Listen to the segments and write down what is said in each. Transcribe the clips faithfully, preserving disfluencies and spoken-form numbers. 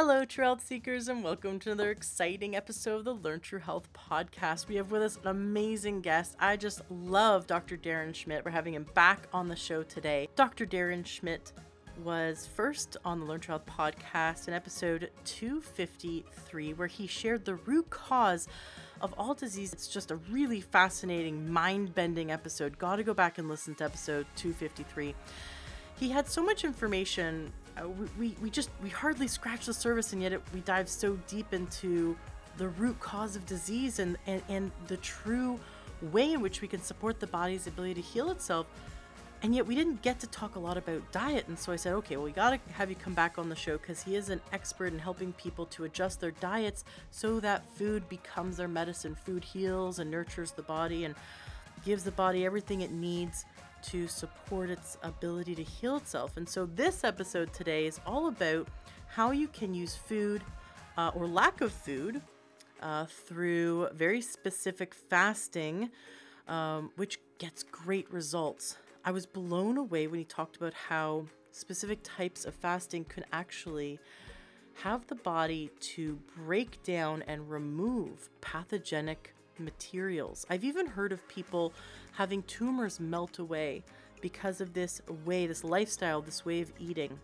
Hello, True Health Seekers, and welcome to another exciting episode of the Learn True Health podcast. We have with us an amazing guest. I just love Doctor Darren Schmidt. We're having him back on the show today. Doctor Darren Schmidt was first on the Learn True Health podcast in episode two fifty-three, where he shared the root cause of all disease. It's just a really fascinating, mind-bending episode. Got to go back and listen to episode two fifty-three. He had so much information. Uh, we, we just, we hardly scratch the surface, and yet it, we dive so deep into the root cause of disease and, and, and the true way in which we can support the body's ability to heal itself. And yet we didn't get to talk a lot about diet. And so I said, okay, well, we got to have you come back on the show because he is an expert in helping people to adjust their diets so that food becomes their medicine. Food heals and nurtures the body and gives the body everything it needs to support its ability to heal itself. And so this episode today is all about how you can use food uh, or lack of food uh, through very specific fasting, um, which gets great results. I was blown away when he talked about how specific types of fasting can actually have the body to break down and remove pathogenic materials. I've even heard of people having tumors melt away because of this way, this lifestyle, this way of eating.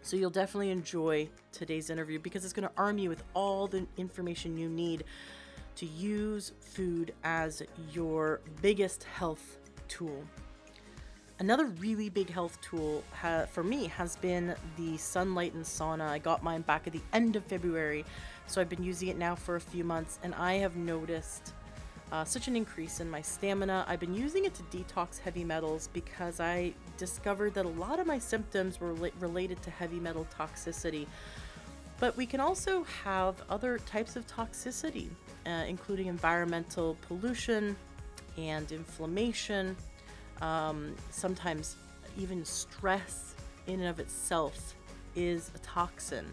So you'll definitely enjoy today's interview because it's going to arm you with all the information you need to use food as your biggest health tool. Another really big health tool ha- for me has been the Sunlighten Sauna. I got mine back at the end of February, so I've been using it now for a few months, and I have noticed Uh, such an increase in my stamina. I've been using it to detox heavy metals because I discovered that a lot of my symptoms were li- related to heavy metal toxicity. But we can also have other types of toxicity, uh, including environmental pollution and inflammation, um, sometimes even stress in and of itself is a toxin.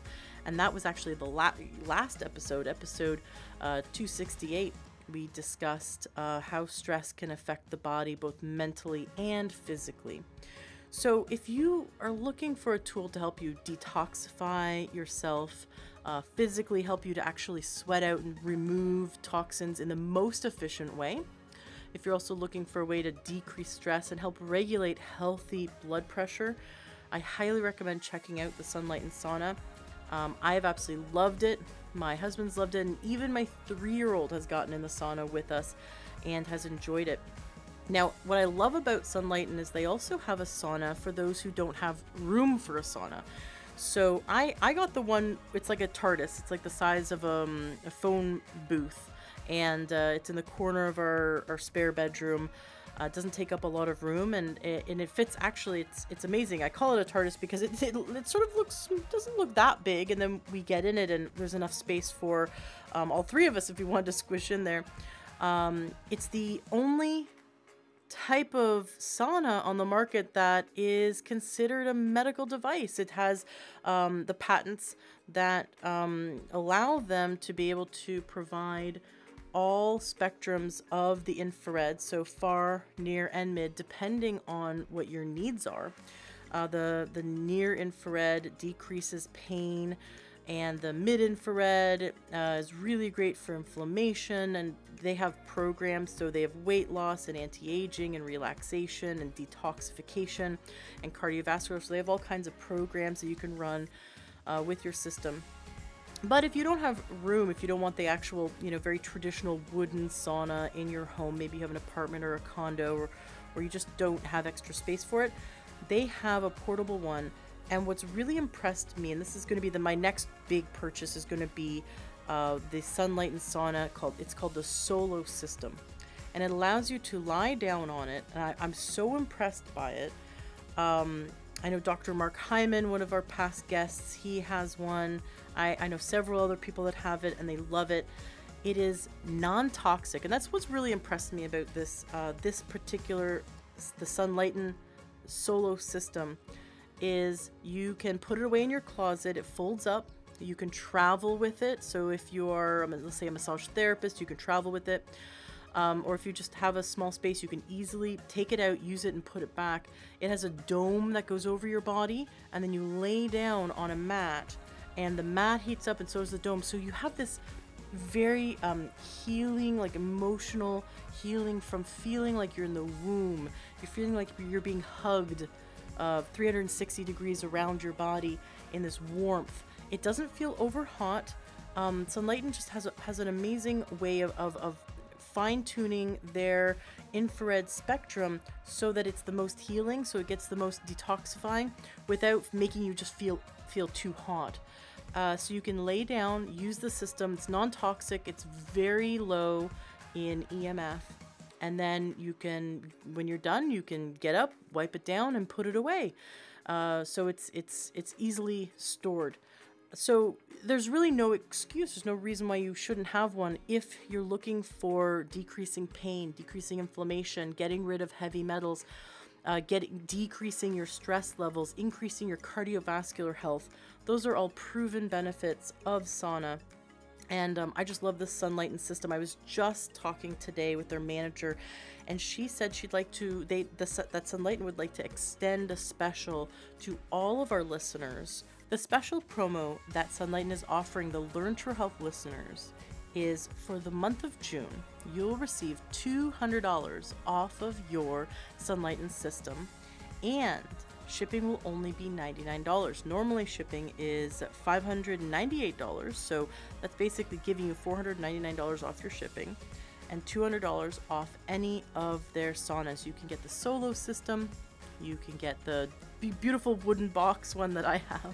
And that was actually the la- last episode, episode uh, two sixty-eight. We discussed uh, how stress can affect the body both mentally and physically. So if you are looking for a tool to help you detoxify yourself, uh, physically help you to actually sweat out and remove toxins in the most efficient way, if you're also looking for a way to decrease stress and help regulate healthy blood pressure, I highly recommend checking out the Sunlighten Sauna. Um, I have absolutely loved it. My husband's loved it, and even my three-year-old has gotten in the sauna with us and has enjoyed it. Now, what I love about Sunlighten is they also have a sauna for those who don't have room for a sauna. So I, I got the one, it's like a TARDIS. It's like the size of um, a phone booth, and uh, it's in the corner of our, our spare bedroom. Uh, it doesn't take up a lot of room, and it, and it fits. Actually, it's it's amazing. I call it a TARDIS because it, it it sort of looks doesn't look that big, and then we get in it, and there's enough space for um, all three of us if we wanted to squish in there. Um, it's the only type of sauna on the market that is considered a medical device. It has um, the patents that um, allow them to be able to provide all spectrums of the infrared, so far, near, and mid, depending on what your needs are. Uh, the, the near infrared decreases pain, and the mid infrared uh, is really great for inflammation, and they have programs, so they have weight loss and anti-aging and relaxation and detoxification and cardiovascular, so they have all kinds of programs that you can run uh, with your system. But if you don't have room, if you don't want the actual, you know, very traditional wooden sauna in your home, maybe you have an apartment or a condo, or, or you just don't have extra space for it, they have a portable one. And what's really impressed me, and this is going to be the, my next big purchase is going to be uh, the Sunlighten Sauna called, it's called the Solo System. And it allows you to lie down on it. And I, I'm so impressed by it. Um, I know Doctor Mark Hyman, one of our past guests, he has one. I, I know several other people that have it, and they love it. It is non-toxic, and that's what's really impressed me about this uh, this particular, the Sunlighten Solo System, is you can put it away in your closet. It folds up. You can travel with it. So if you are, let's say, a massage therapist, you can travel with it. Um, or if you just have a small space, you can easily take it out, use it, and put it back. It has a dome that goes over your body, and then you lay down on a mat, and the mat heats up and so does the dome. So you have this very um, healing, like emotional healing from feeling like you're in the womb. You're feeling like you're being hugged uh, three hundred sixty degrees around your body in this warmth. It doesn't feel over hot. Um, Sunlighten just has, a, has an amazing way of, of, of fine-tuning their infrared spectrum so that it's the most healing, so it gets the most detoxifying without making you just feel feel too hot. Uh, so you can lay down, use the system. It's non-toxic, it's very low in E M F, and then you can, when you're done, you can get up, wipe it down, and put it away. Uh, so it's it's it's easily stored. So there's really no excuse, there's no reason why you shouldn't have one if you're looking for decreasing pain, decreasing inflammation, getting rid of heavy metals, uh, getting, decreasing your stress levels, increasing your cardiovascular health. Those are all proven benefits of sauna. And um, I just love this Sunlighten system. I was just talking today with their manager, and she said she'd like to, they the, that Sunlighten would like to extend a special to all of our listeners. The special promo that Sunlighten is offering the Learn True Health listeners is for the month of June, you'll receive two hundred dollars off of your Sunlighten system, and shipping will only be ninety-nine dollars. Normally shipping is five hundred ninety-eight dollars, so that's basically giving you four hundred ninety-nine dollars off your shipping and two hundred dollars off any of their saunas. You can get the solo system, you can get the beautiful wooden box one that I have.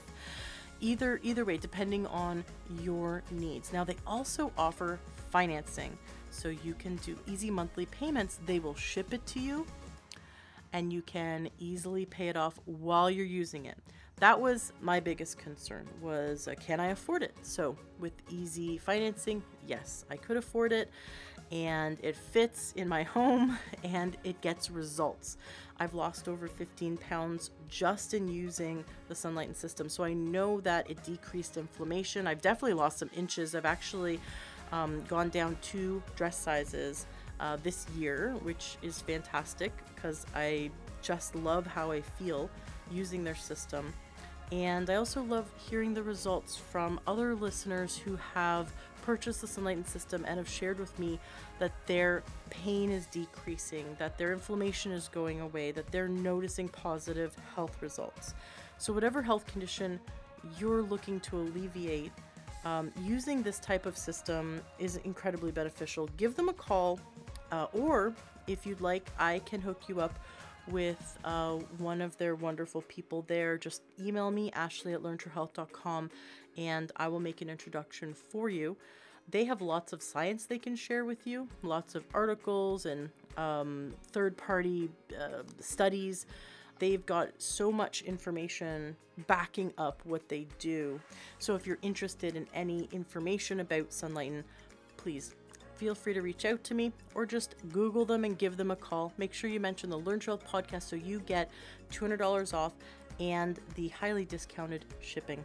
Either, either way, depending on your needs. Now they also offer financing, so you can do easy monthly payments. They will ship it to you, and you can easily pay it off while you're using it. That was my biggest concern, was uh, can I afford it? So with easy financing, yes, I could afford it, and it fits in my home, and it gets results. I've lost over fifteen pounds just in using the Sunlighten system, so I know that it decreased inflammation. I've definitely lost some inches. I've actually um, gone down two dress sizes uh, this year, which is fantastic because I just love how I feel using their system. And I also love hearing the results from other listeners who have purchased the Sunlighten system and have shared with me that their pain is decreasing, that their inflammation is going away, that they're noticing positive health results. So whatever health condition you're looking to alleviate, um, using this type of system is incredibly beneficial. Give them a call, uh, or if you'd like, I can hook you up with uh, one of their wonderful people there. Just email me, Ashley at Learn True Health dot com, and I will make an introduction for you. They have lots of science they can share with you, lots of articles and um, third-party uh, studies. They've got so much information backing up what they do. So if you're interested in any information about Sunlighten, please feel free to reach out to me, or just Google them and give them a call. Make sure you mention the Learn True Health podcast so you get two hundred dollars off and the highly discounted shipping.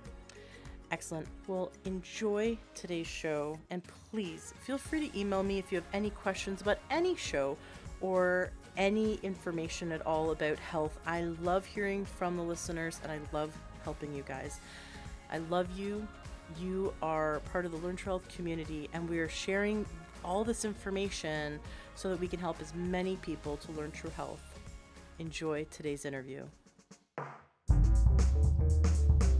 Excellent. Well, enjoy today's show, and please feel free to email me if you have any questions about any show or any information at all about health. I love hearing from the listeners, and I love helping you guys. I love you. You are part of the Learn True Health community, and we are sharing all this information so that we can help as many people to learn true health. Enjoy today's interview.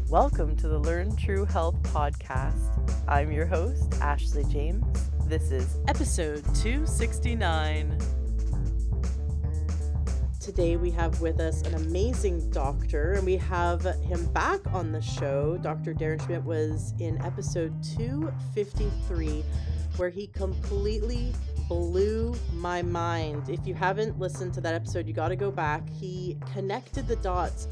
Welcome to the Learn True Health podcast. I'm your host, Ashley James. This is episode two sixty-nine. Today we have with us an amazing doctor, and we have him back on the show. Doctor Darren Schmidt was in episode two fifty-three, where he completely blew my mind. If you haven't listened to that episode, you got to go back. He connected the dots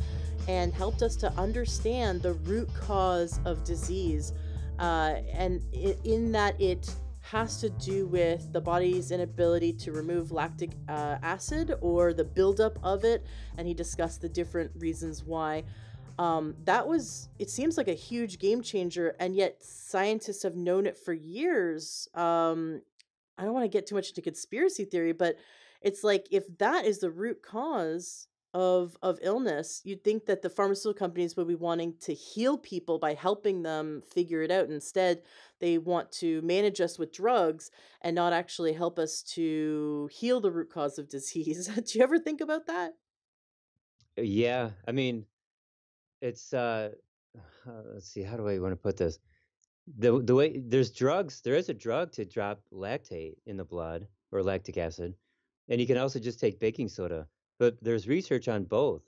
and helped us to understand the root cause of disease, uh, and it, in that it has to do with the body's inability to remove lactic uh, acid or the buildup of it, and he discussed the different reasons why. Um, that was, it seems like a huge game changer, and yet scientists have known it for years. Um, I don't want to get too much into conspiracy theory, but it's like, if that is the root cause, of of illness, you'd think that the pharmaceutical companies would be wanting to heal people by helping them figure it out. Instead, they want to manage us with drugs and not actually help us to heal the root cause of disease. Do you ever think about that? Yeah. I mean, it's, uh, let's see, how do I want to put this? The the way there's drugs, there is a drug to drop lactate in the blood or lactic acid. And you can also just take baking soda. But there's research on both.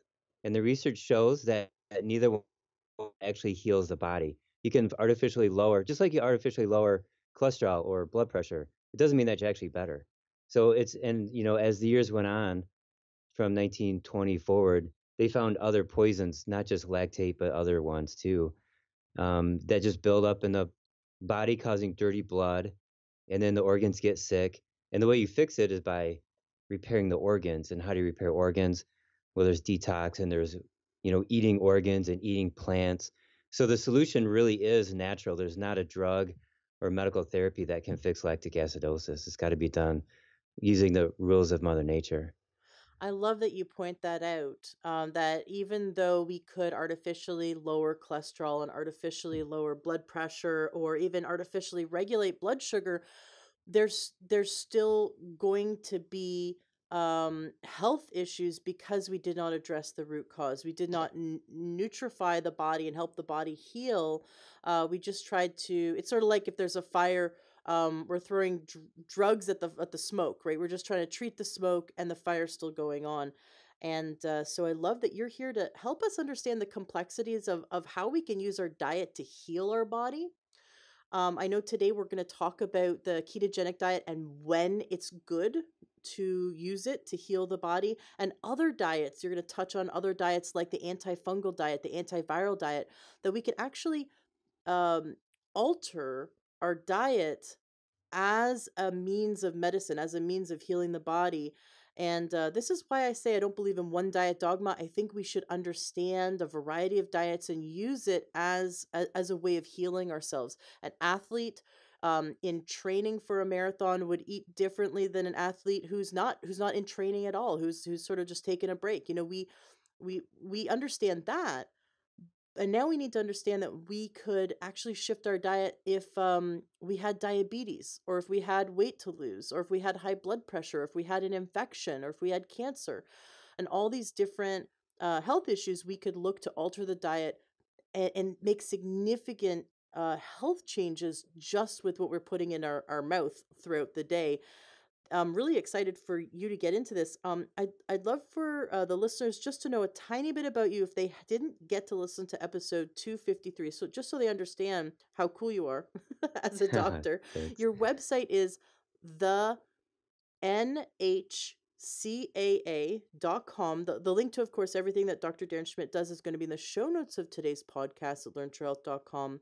And the research shows that neither one actually heals the body. You can artificially lower, just like you artificially lower cholesterol or blood pressure. It doesn't mean that you're actually better. So it's, and you know, as the years went on from nineteen twenty forward, they found other poisons, not just lactate, but other ones too, um, that just build up in the body causing dirty blood. And then the organs get sick. And the way you fix it is by repairing the organs. And how do you repair organs? Well, there's detox and there's, you know, eating organs and eating plants. So the solution really is natural. There's not a drug or medical therapy that can fix lactic acidosis. It's got to be done using the rules of Mother Nature. I love that you point that out, um, that even though we could artificially lower cholesterol and artificially lower blood pressure or even artificially regulate blood sugar, there's there's still going to be um, health issues because we did not address the root cause. We did not n- nutrify the body and help the body heal. Uh, we just tried to, it's sort of like if there's a fire, um, we're throwing dr- drugs at the at the smoke, right? We're just trying to treat the smoke and the fire's still going on. And uh, so I love that you're here to help us understand the complexities of, of how we can use our diet to heal our body. Um, I know today we're going to talk about the ketogenic diet and when it's good to use it to heal the body, and other diets. You're going to touch on other diets like the antifungal diet, the antiviral diet, that we can actually um, alter our diet as a means of medicine, as a means of healing the body. And uh, this is why I say I don't believe in one diet dogma. I think we should understand a variety of diets and use it as a, as a way of healing ourselves. An athlete um, in training for a marathon would eat differently than an athlete who's not who's not in training at all, who's who's sort of just taking a break. You know, we we we understand that, and now we need to understand that we could actually shift our diet if um, we had diabetes, or if we had weight to lose, or if we had high blood pressure, or if we had an infection, or if we had cancer, and all these different uh, health issues. We could look to alter the diet and, and make significant uh, health changes just with what we're putting in our, our mouth throughout the day. I'm really excited for you to get into this. Um, I'd, I'd love for uh, the listeners just to know a tiny bit about you if they didn't get to listen to episode two fifty-three. So just so they understand how cool you are as a doctor. Your website is the N H C A A dot com. The, the link to, of course, everything that Doctor Darren Schmidt does is going to be in the show notes of today's podcast at Learn True Health dot com.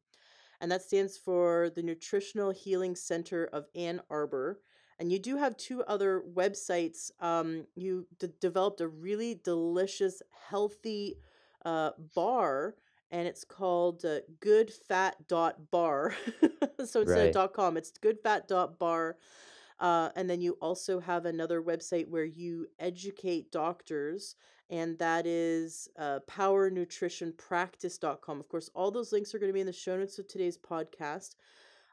And that stands for the Nutritional Healing Center of Ann Arbor. And you do have two other websites. Um, you d- developed a really delicious, healthy uh, bar, and it's called uh, good fat dot bar. So it's right. Not .com. It's good fat dot bar. Uh, and then you also have another website where you educate doctors, and that is uh, power nutrition practice dot com. Of course, all those links are going to be in the show notes of today's podcast.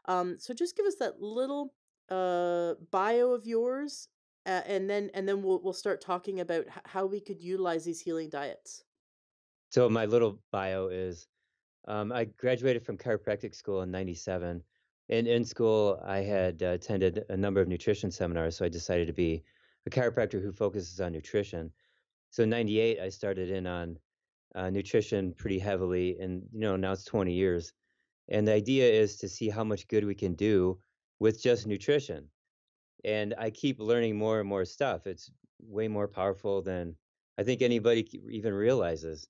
Um, so just give us that little Uh, bio of yours, uh, and then and then we'll we'll start talking about h- how we could utilize these healing diets. So my little bio is, um, I graduated from chiropractic school in ninety-seven, and in school I had uh, attended a number of nutrition seminars. So I decided to be a chiropractor who focuses on nutrition. So in ninety-eight I started in on uh, nutrition pretty heavily, and you know now it's twenty years, and the idea is to see how much good we can do with just nutrition. And I keep learning more and more stuff. It's way more powerful than I think anybody even realizes.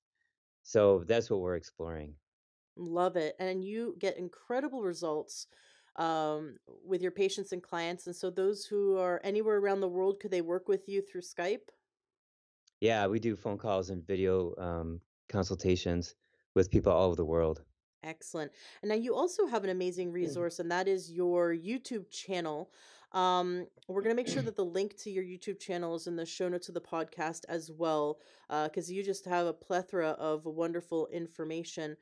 So that's what we're exploring. Love it. And you get incredible results um, with your patients and clients. And so those who are anywhere around the world, could they work with you through Skype? Yeah, we do phone calls and video um, consultations with people all over the world. Excellent. And now you also have an amazing resource, and that is your YouTube channel. Um, we're going to make sure that the link to your YouTube channel is in the show notes of the podcast as well, because uh, you just have a plethora of wonderful information.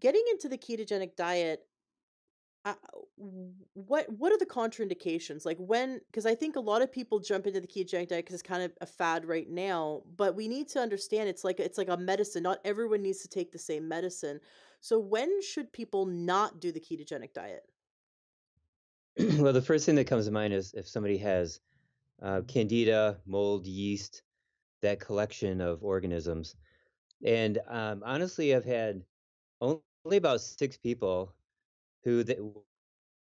Getting into the ketogenic diet, Uh, what what are the contraindications? Like when, because I think a lot of people jump into the ketogenic diet because it's kind of a fad right now, but we need to understand it's like it's like a medicine. Not everyone needs to take the same medicine. So when should people not do the ketogenic diet? Well, the first thing that comes to mind is if somebody has uh, candida, mold, yeast, that collection of organisms. And um, honestly, I've had only about six people who they,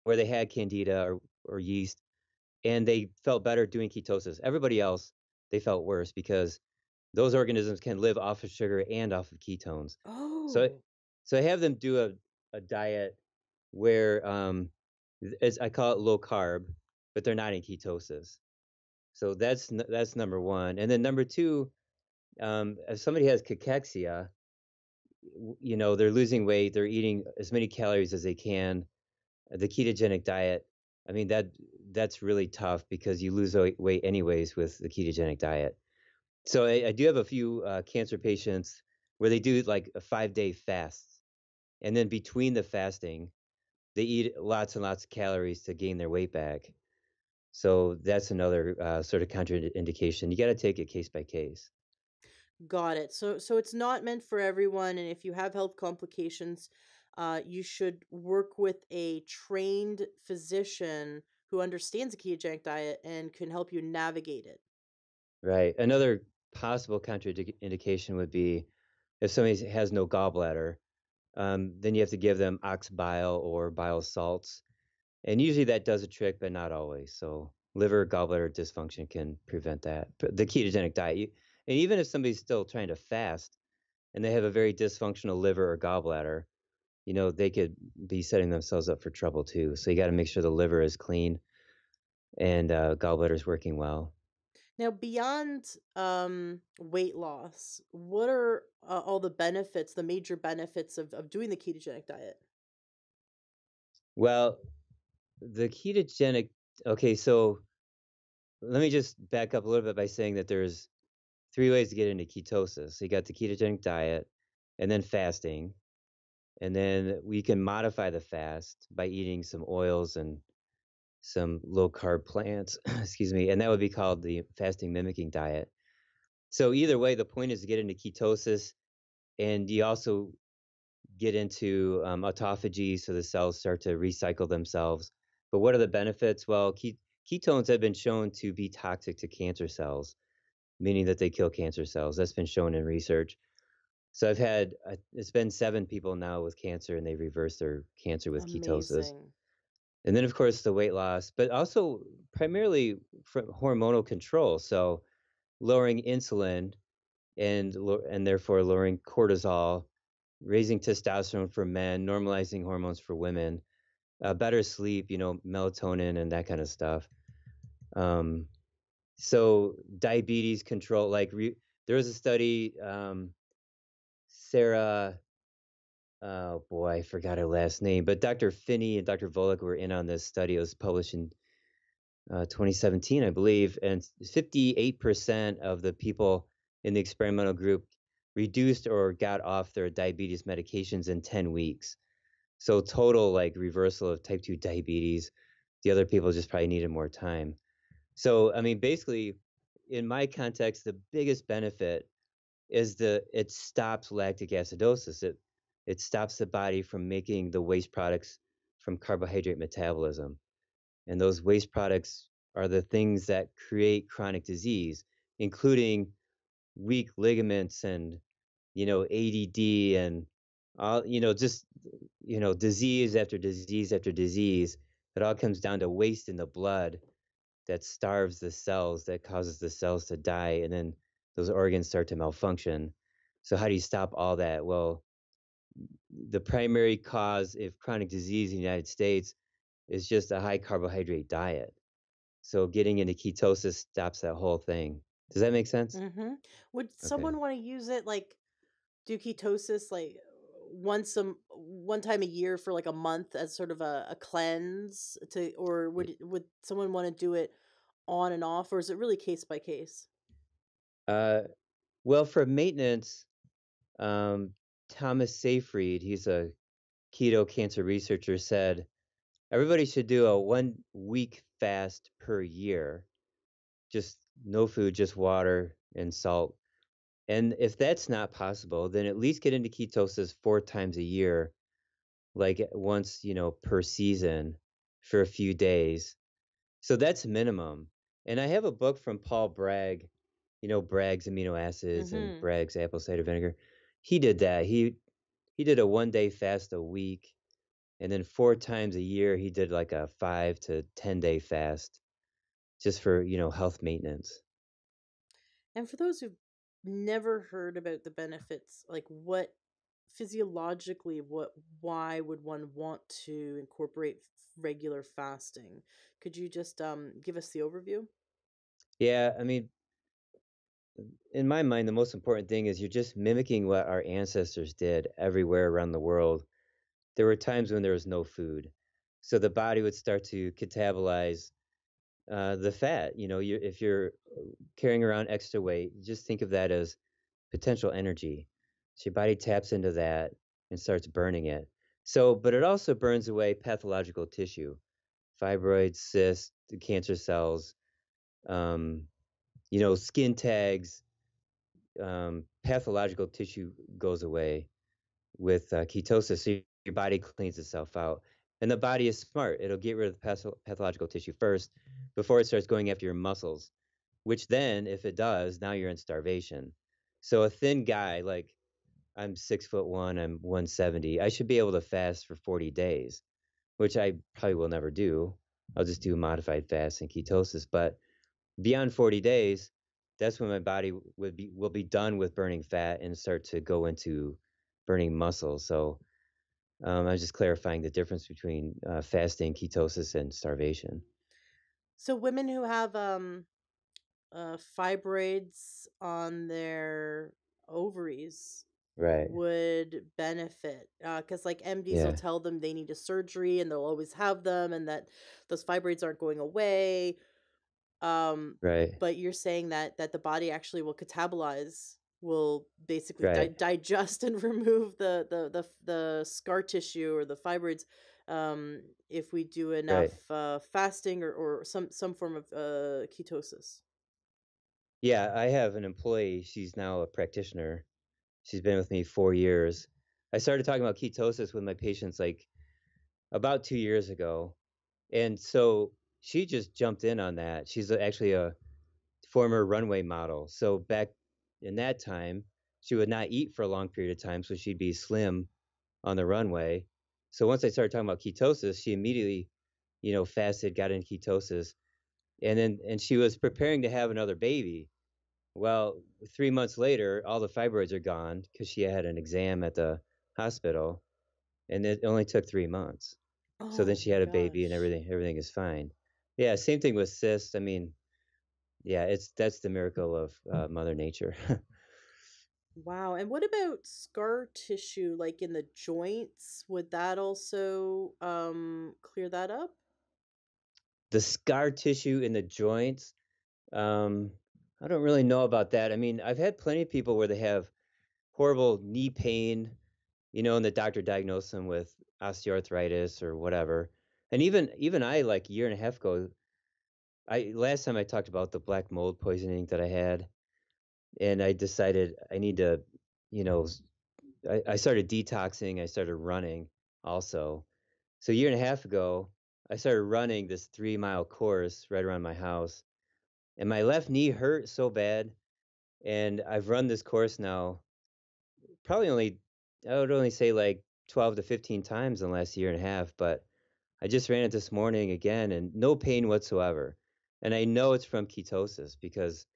where they had candida or, or yeast, and they felt better doing ketosis. Everybody else, they felt worse because those organisms can live off of sugar and off of ketones. Oh. So, so I have them do a, a diet where um, it's, I call it low carb, but they're not in ketosis. So that's that's number one. And then number two, um, if somebody has cachexia, you know, they're losing weight, they're eating as many calories as they can. The ketogenic diet, I mean, that that's really tough because you lose weight anyways with the ketogenic diet. So I, I do have a few uh, cancer patients where they do like a five-day fast. And then between the fasting, they eat lots and lots of calories to gain their weight back. So that's another uh, sort of contraindication. You got to take it case by case. Got it. So so it's not meant for everyone. And if you have health complications, uh, you should work with a trained physician who understands the ketogenic diet and can help you navigate it. Right. Another possible contraindication would be if somebody has no gallbladder, um, then you have to give them ox bile or bile salts. And usually that does a trick, but not always. So liver, gallbladder dysfunction can prevent that. But the ketogenic diet, you, and even if somebody's still trying to fast and they have a very dysfunctional liver or gallbladder, you know, they could be setting themselves up for trouble too. So you got to make sure the liver is clean and uh, gallbladder is working well. Now, beyond um, weight loss, what are uh, all the benefits, the major benefits of, of doing the ketogenic diet? Well, the ketogenic, okay, so let me just back up a little bit by saying that there's three ways to get into ketosis. So you got the ketogenic diet and then fasting. And then we can modify the fast by eating some oils and some low carb plants, excuse me. And that would be called the fasting mimicking diet. So either way, the point is to get into ketosis, and you also get into um, autophagy. So the cells start to recycle themselves. But what are the benefits? Well, ke- ketones have been shown to be toxic to cancer cells, meaning that they kill cancer cells. That's been shown in research. So I've had, uh, it's been seven people now with cancer, and they reversed their cancer with Amazing. Ketosis. And then, of course, the weight loss, but also primarily from hormonal control. So lowering insulin and and therefore lowering cortisol, raising testosterone for men, normalizing hormones for women, uh, better sleep, you know, melatonin and that kind of stuff. Um, So diabetes control, like re, there was a study, um, Sarah, oh boy, I forgot her last name, but Doctor Finney and Doctor Volak were in on this study. It was published in uh, twenty seventeen, I believe, and fifty-eight percent of the people in the experimental group reduced or got off their diabetes medications in ten weeks. So total like reversal of type two diabetes. The other people just probably needed more time. So, I mean, basically, in my context, the biggest benefit is the it stops lactic acidosis. It it stops the body from making the waste products from carbohydrate metabolism. And those waste products are the things that create chronic disease, including weak ligaments and, you know, A D D and, all, you know, just, you know, disease after disease after disease. It all comes down to waste in the blood that starves the cells, that causes the cells to die, and then those organs start to malfunction. So how do you stop all that? Well, the primary cause of chronic disease in the United States is just a high carbohydrate diet. So getting into ketosis stops that whole thing. Does that make sense? Mm-hmm. Would someone okay. want to use it, like do ketosis, like once a one time a year for like a month as sort of a, a cleanse to, or would would someone want to do it on and off, or is it really case by case? Uh, well, for maintenance, um, Thomas Seyfried, he's a keto cancer researcher, said everybody should do a one week fast per year, just no food, just water and salt. And if that's not possible, then at least get into ketosis four times a year, like once, you know, per season for a few days. So that's minimum. And I have a book from Paul Bragg, you know, Bragg's amino acids mm-hmm. and Bragg's apple cider vinegar. He did that. He he did a one day fast a week. And then four times a year, he did like a five to ten day fast just for, you know, health maintenance. And for those who never heard about the benefits, like what physiologically, what, why would one want to incorporate regular fasting? Could you just um give us the overview? Yeah, I mean, in my mind, the most important thing is you're just mimicking what our ancestors did everywhere around the world. There were times when there was no food, so the body would start to catabolize Uh, the fat. You know, you, if you're carrying around extra weight, just think of that as potential energy. So your body taps into that and starts burning it. So, but it also burns away pathological tissue, fibroids, cysts, cancer cells, um, you know, skin tags. Um, pathological tissue goes away with uh, ketosis. So your body cleans itself out. And the body is smart. It'll get rid of the pathological tissue first before it starts going after your muscles, which then, if it does, now you're in starvation. So a thin guy, like I'm six foot one, I'm one seventy, I should be able to fast for forty days, which I probably will never do. I'll just do modified fast and ketosis. But beyond forty days, that's when my body would be will be done with burning fat and start to go into burning muscle. So Um, I was just clarifying the difference between uh, fasting, ketosis, and starvation. So women who have um, uh, fibroids on their ovaries right. would benefit because uh, like M Ds yeah. will tell them they need a surgery and they'll always have them and that those fibroids aren't going away. Um, right. But you're saying that that the body actually will catabolize will basically right. di- digest and remove the, the, the, the scar tissue or the fibroids um, if we do enough right. uh, fasting or, or some, some form of uh, ketosis. Yeah, I have an employee. She's now a practitioner. She's been with me four years. I started talking about ketosis with my patients like about two years ago. And so she just jumped in on that. She's actually a former runway model. So back in that time, she would not eat for a long period of time, so she'd be slim on the runway. So once I started talking about ketosis, she immediately, you know, fasted, got in ketosis, and then and she was preparing to have another baby. Well, three months later, all the fibroids are gone because she had an exam at the hospital, and it only took three months. Oh, so then she had a gosh. baby, and everything everything is fine. Yeah, same thing with cysts. I mean. Yeah, it's that's the miracle of uh, Mother Nature. Wow. And what about scar tissue, like in the joints? Would that also um, clear that up? The scar tissue in the joints? Um, I don't really know about that. I mean, I've had plenty of people where they have horrible knee pain, you know, and the doctor diagnosed them with osteoarthritis or whatever. And even even I, like a year and a half ago, I, last time I talked about the black mold poisoning that I had, and I decided I need to, you know, I, I started detoxing. I started running also. So a year and a half ago, I started running this three mile course right around my house, and my left knee hurt so bad. And I've run this course now probably only, I would only say like twelve to fifteen times in the last year and a half, but I just ran it this morning again and no pain whatsoever. And I know it's from ketosis because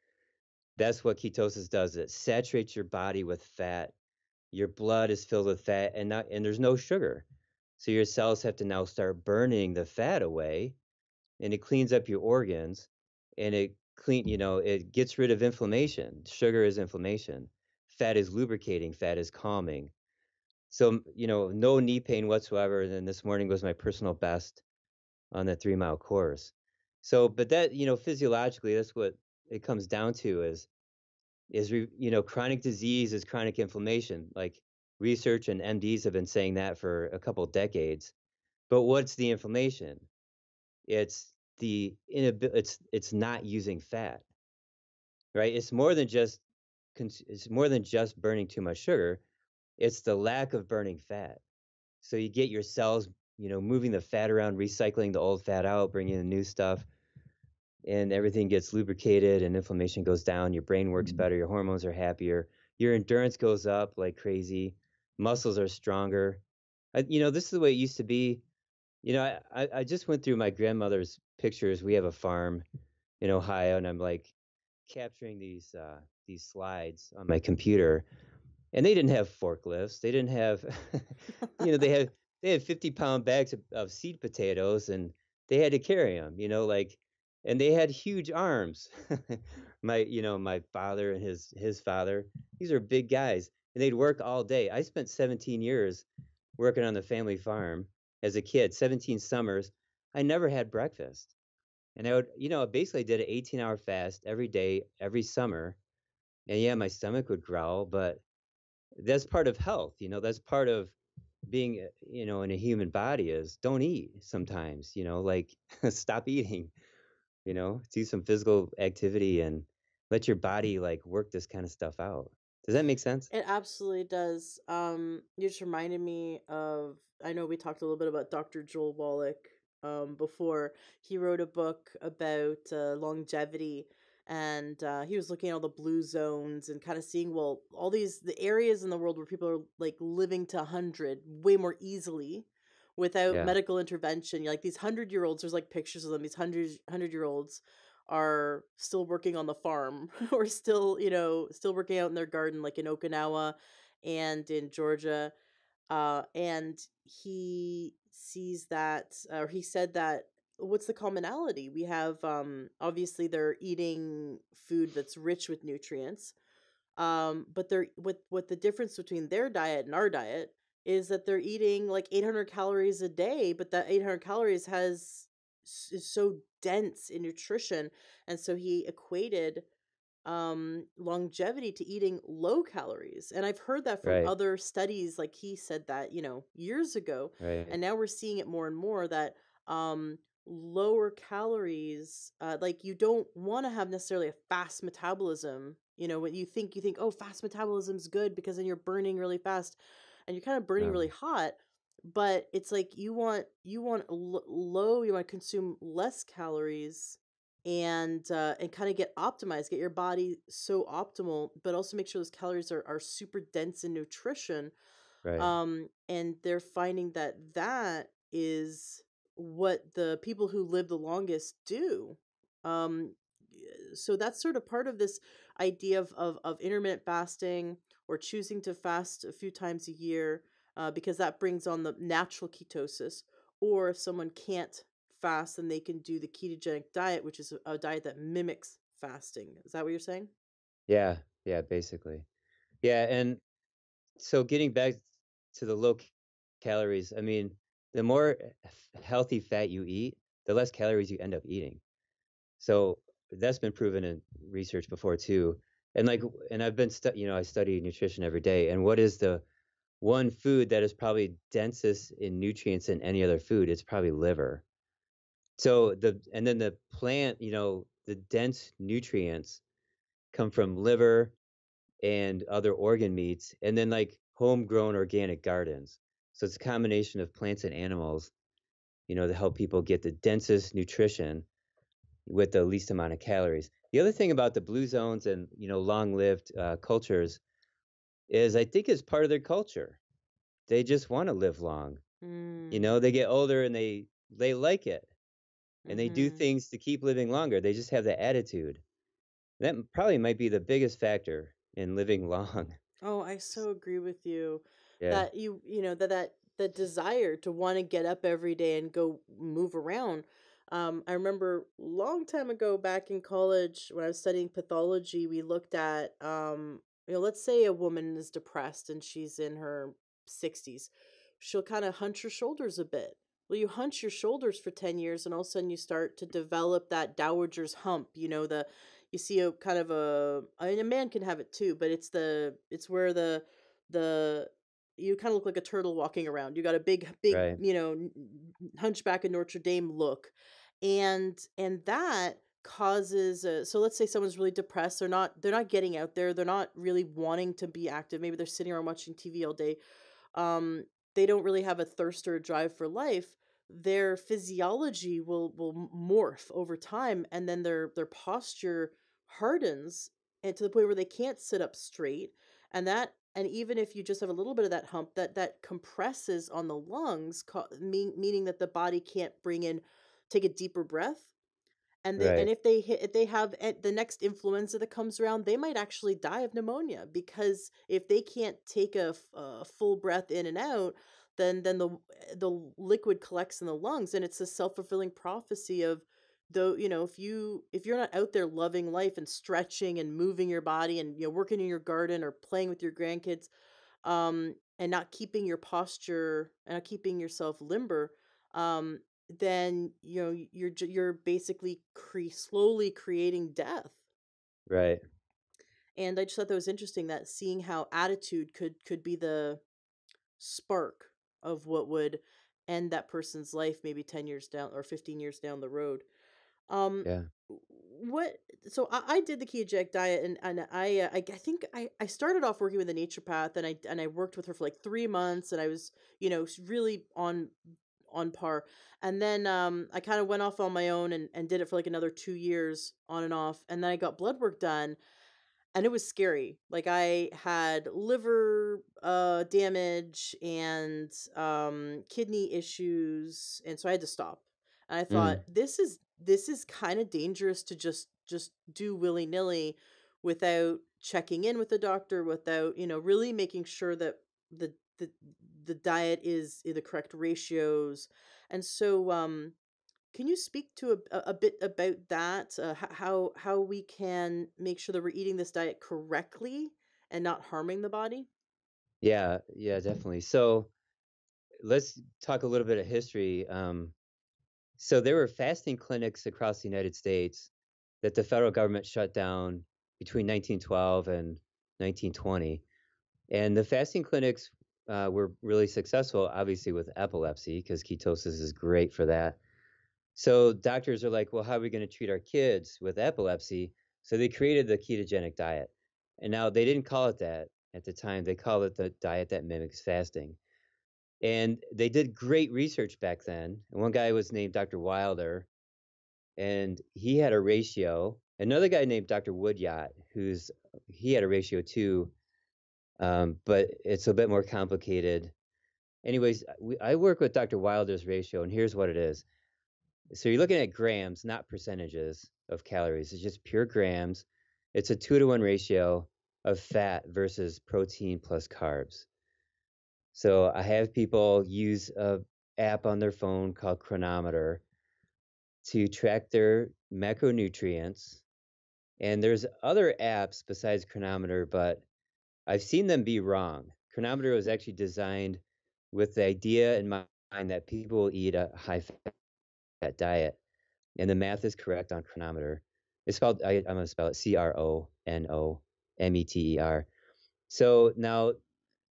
that's what ketosis does. It saturates your body with fat. Your blood is filled with fat and not, and there's no sugar. So your cells have to now start burning the fat away, and it cleans up your organs, and it clean, you know, it gets rid of inflammation. Sugar is inflammation. Fat is lubricating. Fat is calming. So, you know, no knee pain whatsoever. And then this morning was my personal best on the three mile course. So, but that, you know, physiologically, that's what it comes down to is, is, re, you know, chronic disease is chronic inflammation. Like research and M Ds have been saying that for a couple of decades, but what's the inflammation? It's the inability, it's, it's not using fat, right? It's more than just, it's more than just burning too much sugar. It's the lack of burning fat. So you get your cells, you know, moving the fat around, recycling the old fat out, bringing in new stuff, and everything gets lubricated and inflammation goes down. Your brain works better. Your hormones are happier. Your endurance goes up like crazy. Muscles are stronger. I, you know, this is the way it used to be. You know, I, I just went through my grandmother's pictures. We have a farm in Ohio, and I'm like capturing these uh, these slides on my computer. And they didn't have forklifts. They didn't have, you know, they had they had fifty pound bags of, of seed potatoes, and they had to carry them, you know, like, and they had huge arms. my, you know, my father and his his father, these are big guys, and they'd work all day. I spent seventeen years working on the family farm as a kid, seventeen summers. I never had breakfast, and I would, you know, basically did an eighteen hour fast every day, every summer, and yeah, my stomach would growl, but that's part of health, you know, that's part of being, you know, in a human body is don't eat sometimes, you know, like stop eating, you know, do some physical activity and let your body like work this kind of stuff out. Does that make sense? It absolutely does. Um, you just reminded me of, I know we talked a little bit about Doctor Joel Wallach um, before. He wrote a book about uh, longevity. And uh, he was looking at all the blue zones and kind of seeing, well, all these the areas in the world where people are like living to one hundred way more easily without yeah. medical intervention. Like these hundred-year-olds, there's like pictures of them. These hundred-year-olds are still working on the farm or still, you know, still working out in their garden, like in Okinawa and in Georgia. Uh, and he sees that, or he said that, what's the commonality? We have, um, obviously they're eating food that's rich with nutrients. Um, but they're what, what the difference between their diet and our diet is that they're eating like eight hundred calories a day, but that eight hundred calories has is so dense in nutrition. And so he equated, um, longevity to eating low calories. And I've heard that from right. other studies. Like he said that, you know, years ago, right. and now we're seeing it more and more that, um, lower calories, uh, like you don't want to have necessarily a fast metabolism. You know, when you think, you think, oh, fast metabolism is good because then you're burning really fast and you're kind of burning yeah. really hot, but it's like, you want, you want l- low, you want to consume less calories and, uh, and kind of get optimized, get your body so optimal, but also make sure those calories are, are super dense in nutrition. Right. Um, and they're finding that that is what the people who live the longest do. Um, so that's sort of part of this idea of, of, of intermittent fasting or choosing to fast a few times a year, uh, because that brings on the natural ketosis. Or if someone can't fast, then they can do the ketogenic diet, which is a, a diet that mimics fasting. Is that what you're saying? Yeah. Yeah, basically. Yeah. And so getting back to the low c- calories, I mean, the more healthy fat you eat, the less calories you end up eating. So that's been proven in research before too. And like, and I've been, stu- you know, I study nutrition every day. And what is the one food that is probably densest in nutrients than any other food? It's probably liver. So the, and then the plant, you know, the dense nutrients come from liver and other organ meats, and then like homegrown organic gardens. So it's a combination of plants and animals, you know, to help people get the densest nutrition with the least amount of calories. The other thing about the blue zones and, you know, long-lived uh, cultures is I think it's part of their culture. They just want to live long. Mm. You know, they get older and they, they like it. And mm-hmm. they do things to keep living longer. They just have the attitude. That probably might be the biggest factor in living long. Oh, I so agree with you. Yeah. That you, you know, that, that, that desire to want to get up every day and go move around. Um, I remember a long time ago back in college when I was studying pathology, we looked at, um, you know, let's say a woman is depressed and she's in her sixties, she'll kind of hunch her shoulders a bit. Well, you hunch your shoulders for ten years and all of a sudden you start to develop that dowager's hump, you know, the, you see a kind of a, I mean, a man can have it too, but it's the, it's where the, the, you kind of look like a turtle walking around. You got a big, big, right. you know, hunchback of Notre Dame look. And, and that causes, a, so let's say someone's really depressed. They're not, they're not getting out there. They're not really wanting to be active. Maybe they're sitting around watching T V all day. Um, They don't really have a thirst or a drive for life. Their physiology will will morph over time, and then their their posture hardens, and to the point where they can't sit up straight. And that, and even if you just have a little bit of that hump, that that compresses on the lungs, meaning that the body can't bring in, take a deeper breath. And they, right. and if they hit, if they have the next influenza that comes around, they might actually die of pneumonia, because if they can't take a, a full breath in and out, then then the the liquid collects in the lungs, and it's a self-fulfilling prophecy of, though you know if you if you're not out there loving life and stretching and moving your body and you know working in your garden or playing with your grandkids, um, and not keeping your posture and not keeping yourself limber, um. then, you know, you're, you're basically cre- slowly creating death. Right. And I just thought that was interesting, that seeing how attitude could, could be the spark of what would end that person's life, maybe ten years down or fifteen years down the road. Um, yeah. What, so I, I did the ketogenic diet, and, and I, uh, I, I think I, I started off working with a naturopath, and I, and I worked with her for like three months and I was, you know, really on on par. And then um, I kind of went off on my own and, and did it for like another two years on and off. And then I got blood work done, and it was scary. Like I had liver uh, damage and um, kidney issues. And so I had to stop. And I thought, mm. this is, this is kind of dangerous to just, just do willy nilly without checking in with the doctor, without, you know, really making sure that the, the, the diet is the correct ratios. And so um, can you speak to a, a bit about that, uh, how how we can make sure that we're eating this diet correctly and not harming the body? Yeah, yeah, definitely. So let's talk a little bit of history. Um, so there were fasting clinics across the United States that the federal government shut down between nineteen twelve and nineteen twenty. And the fasting clinics Uh, we're really successful, obviously, with epilepsy, because ketosis is great for that. So doctors are like, well, how are we going to treat our kids with epilepsy? So they created the ketogenic diet. And now they didn't call it that at the time. They called it the diet that mimics fasting. And they did great research back then. And one guy was named Doctor Wilder, and he had a ratio. Another guy named Doctor Woodyatt, who's he had a ratio too. Um, but it's a bit more complicated. Anyways, we, I work with Doctor Wilder's ratio, and here's what it is. So you're looking at grams, not percentages of calories. It's just pure grams. It's a two to one ratio of fat versus protein plus carbs. So I have people use a app on their phone called Chronometer to track their macronutrients. And there's other apps besides Chronometer, but I've seen them be wrong. Chronometer was actually designed with the idea in mind that people will eat a high-fat diet, and the math is correct on Chronometer. It's spelled, I, I'm going to spell it C R O N O M E T E R. So now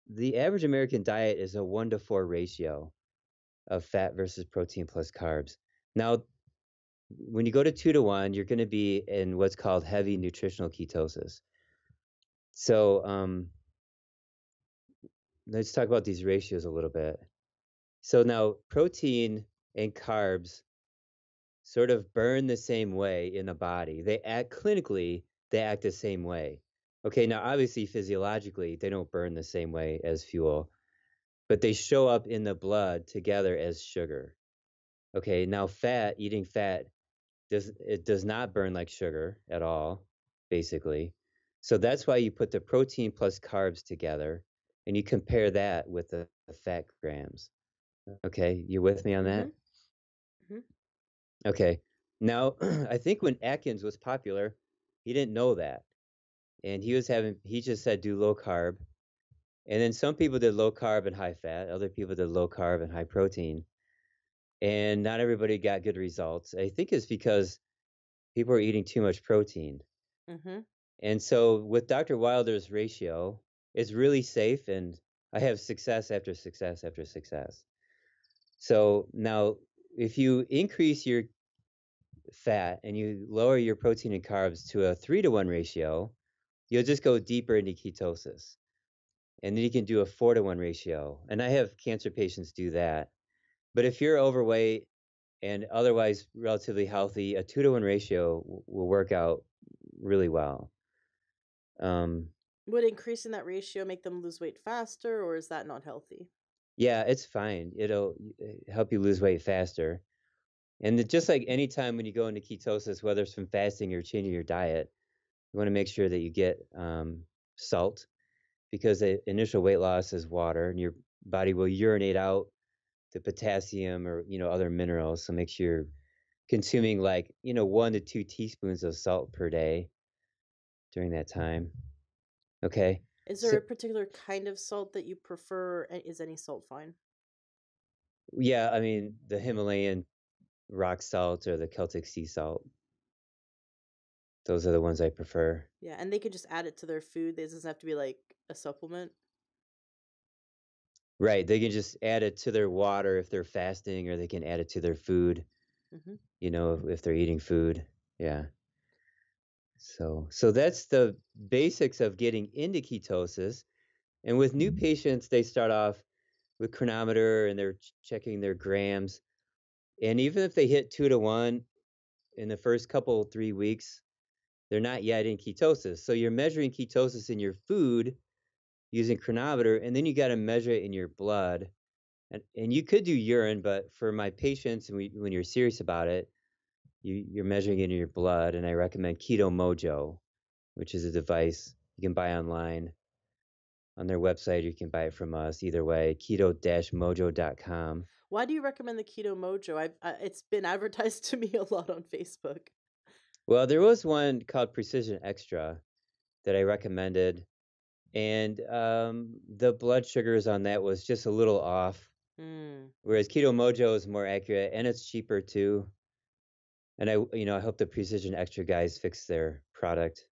the average American diet is a one to four ratio of fat versus protein plus carbs. Now, when you go to two to one, you're going to be in what's called heavy nutritional ketosis. So um, let's talk about these ratios a little bit. So now protein and carbs sort of burn the same way in the body. They act clinically, they act the same way. Okay, now obviously physiologically, they don't burn the same way as fuel, but they show up in the blood together as sugar. Okay, now fat, eating fat, does it does not burn like sugar at all, basically. So that's why you put the protein plus carbs together, and you compare that with the, the fat grams. Okay, you with me on that? Mm-hmm. Mm-hmm. Okay. Now, I think when Atkins was popular, he didn't know that, and he was having he just said do low carb, And then some people did low carb and high fat. Other people did low carb and high protein. And not everybody got good results. I think it's because people are eating too much protein. Mm-hmm. And so with Doctor Wilder's ratio, it's really safe, and I have success after success after success. So now if you increase your fat and you lower your protein and carbs to a three to one ratio, you'll just go deeper into ketosis. And then you can do a four to one ratio. And I have cancer patients do that. But if you're overweight and otherwise relatively healthy, a two to one ratio w- will work out really well. Um, Would increasing that ratio make them lose weight faster, or is that not healthy? Yeah, it's fine. It'll help you lose weight faster. And just like any time when you go into ketosis, whether it's from fasting or changing your diet, you want to make sure that you get um, salt, because the initial weight loss is water, and your body will urinate out the potassium or, you know, other minerals. So make sure you're consuming like, you know, one to two teaspoons of salt per day during that time. Okay. Is there so, a particular kind of salt that you prefer? Is any salt fine? Yeah, I mean, the Himalayan rock salt or the Celtic sea salt. Those are the ones I prefer. Yeah, and they could just add it to their food. This doesn't have to be like a supplement. Right. They can just add it to their water if they're fasting, or they can add it to their food, mm-hmm. you know, if, if they're eating food. Yeah. So so that's the basics of getting into ketosis. And with new patients, they start off with Chronometer and they're ch- checking their grams. And even if they hit two to one in the first couple, three weeks, they're not yet in ketosis. So you're measuring ketosis in your food using Chronometer, and then you got to measure it in your blood. And and you could do urine, but for my patients, we, when you're serious about it, you, you're measuring it in your blood. And I recommend Keto-Mojo, which is a device you can buy online on their website, or you can buy it from us. Either way, keto dash mojo dot com. Why do you recommend the Keto-Mojo? I've, uh, it's been advertised to me a lot on Facebook. Well, there was one called Precision Extra that I recommended, and um, the blood sugars on that was just a little off, mm. whereas Keto-Mojo is more accurate, and it's cheaper too. And I, you know, I hope the Precision Extra guys fix their product.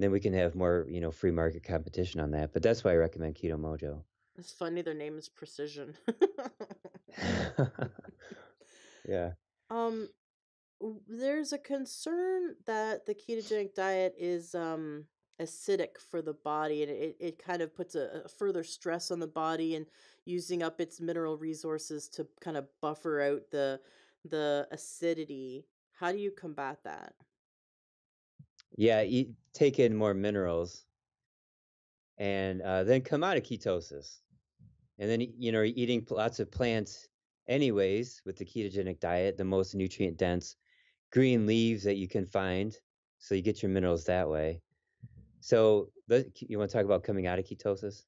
Then we can have more, you know, free market competition on that. But that's why I recommend Keto-Mojo. It's funny. Their name is Precision. Yeah. Um, there's a concern that the ketogenic diet is um, acidic for the body, and it, it kind of puts a, a further stress on the body and using up its mineral resources to kind of buffer out the the acidity. How do you combat that? Yeah, eat, take in more minerals, and uh, then come out of ketosis. And then, you know, eating lots of plants anyways with the ketogenic diet, the most nutrient-dense green leaves that you can find, so you get your minerals that way. So you want to talk about coming out of ketosis?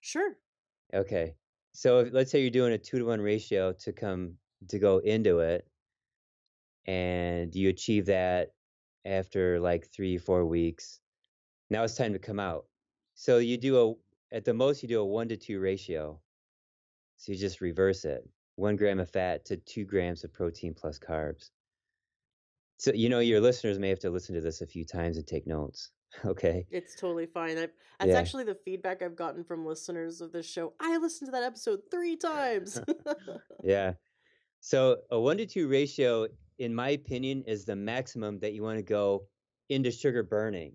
Sure. Okay. So if, let's say you're doing a two to one ratio to come to go into it, and you achieve that after like three, four weeks. Now it's time to come out. So you do a, at the most, you do a one to two ratio. So you just reverse it. One gram of fat to two grams of protein plus carbs. So, you know, your listeners may have to listen to this a few times and take notes. Okay. It's totally fine. I've, that's yeah. actually the feedback I've gotten from listeners of this show. I listened to that episode three times. Yeah. So a one to two ratio, in my opinion, is the maximum that you want to go into sugar burning.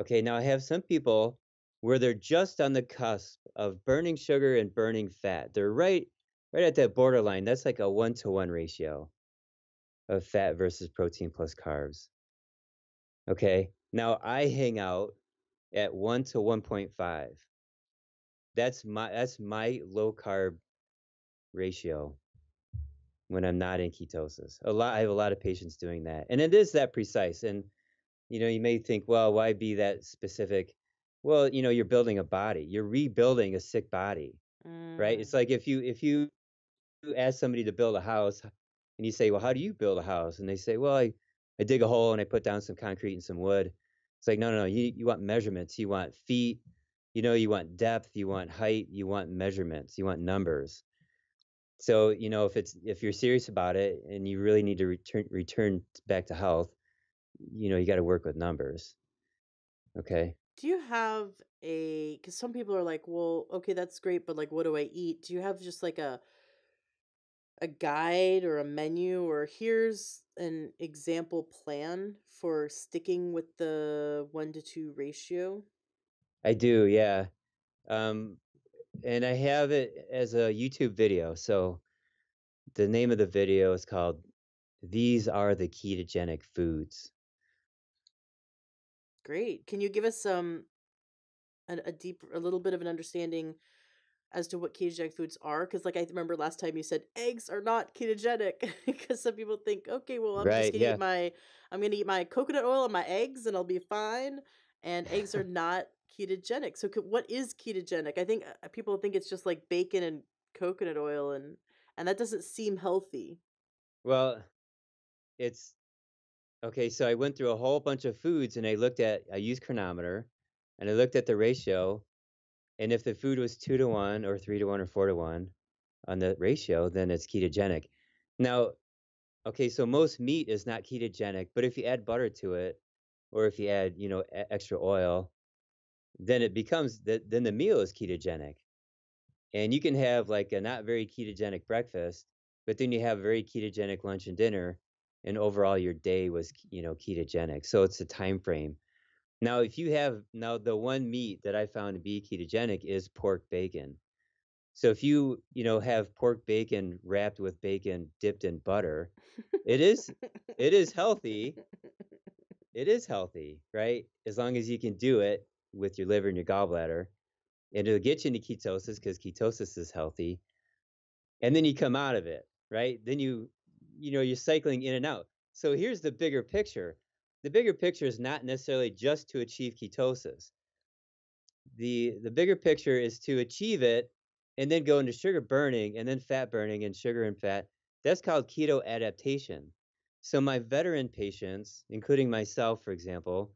Okay, now I have some people where they're just on the cusp of burning sugar and burning fat. They're right right at that borderline. That's like a one-to-one ratio of fat versus protein plus carbs. Okay, now I hang out at one to one point five. That's my that's my low-carb ratio when I'm not in ketosis. A lot, I have a lot of patients doing that. And it is that precise. And, you know, you may think, well, why be that specific? Well, you know, you're building a body. You're rebuilding a sick body, mm. right? It's like if you if you ask somebody to build a house and you say, well, how do you build a house? And they say, well, I, I dig a hole and I put down some concrete and some wood. It's like, no, no, no. You, you want measurements. You want feet. you know, you want depth, you want height, you want measurements, you want numbers. So, you know, if it's, if you're serious about it and you really need to return, return back to health, you know, you got to work with numbers. Okay. Do you have a, because some people are like, well, okay, that's great, but like, what do I eat? Do you have just like a, a guide or a menu, or here's an example plan for sticking with the one to two ratio? I do. Yeah. Um, and I have it as a YouTube video. So the name of the video is called, These Are the Ketogenic Foods. Great. Can you give us some, um, a, a deep, a little bit of an understanding as to what ketogenic foods are? Because like I remember last time you said eggs are not ketogenic, because some people think, okay, well, I'm right, just gonna yeah. eat my, I'm gonna eat my coconut oil and my eggs, and I'll be fine. And eggs are not ketogenic. So what is ketogenic? I think people think it's just like bacon and coconut oil, and and that doesn't seem healthy. Well, it's okay. So I went through a whole bunch of foods, and I looked at, I used Chronometer, and I looked at the ratio. And if the food was two to one or three to one or four to one on the ratio, then it's ketogenic. Now, okay, so most meat is not ketogenic, but if you add butter to it, or if you add, you know, extra oil, then it becomes, the, then the meal is ketogenic. And you can have like a not very ketogenic breakfast, but then you have very ketogenic lunch and dinner, and overall your day was, you know, ketogenic. So it's the time frame. Now, if you have, now the one meat that I found to be ketogenic is pork bacon. So if you, you know, have pork bacon wrapped with bacon dipped in butter, it is, it is healthy. It is healthy, right? As long as you can do it with your liver and your gallbladder, and it'll get you into ketosis, because ketosis is healthy. And then you come out of it, right? Then you, you know, you're cycling in and out. So here's the bigger picture. The bigger picture is not necessarily just to achieve ketosis. The the bigger picture is to achieve it and then go into sugar burning and then fat burning and sugar and fat. That's called keto adaptation. So my veteran patients, including myself, for example,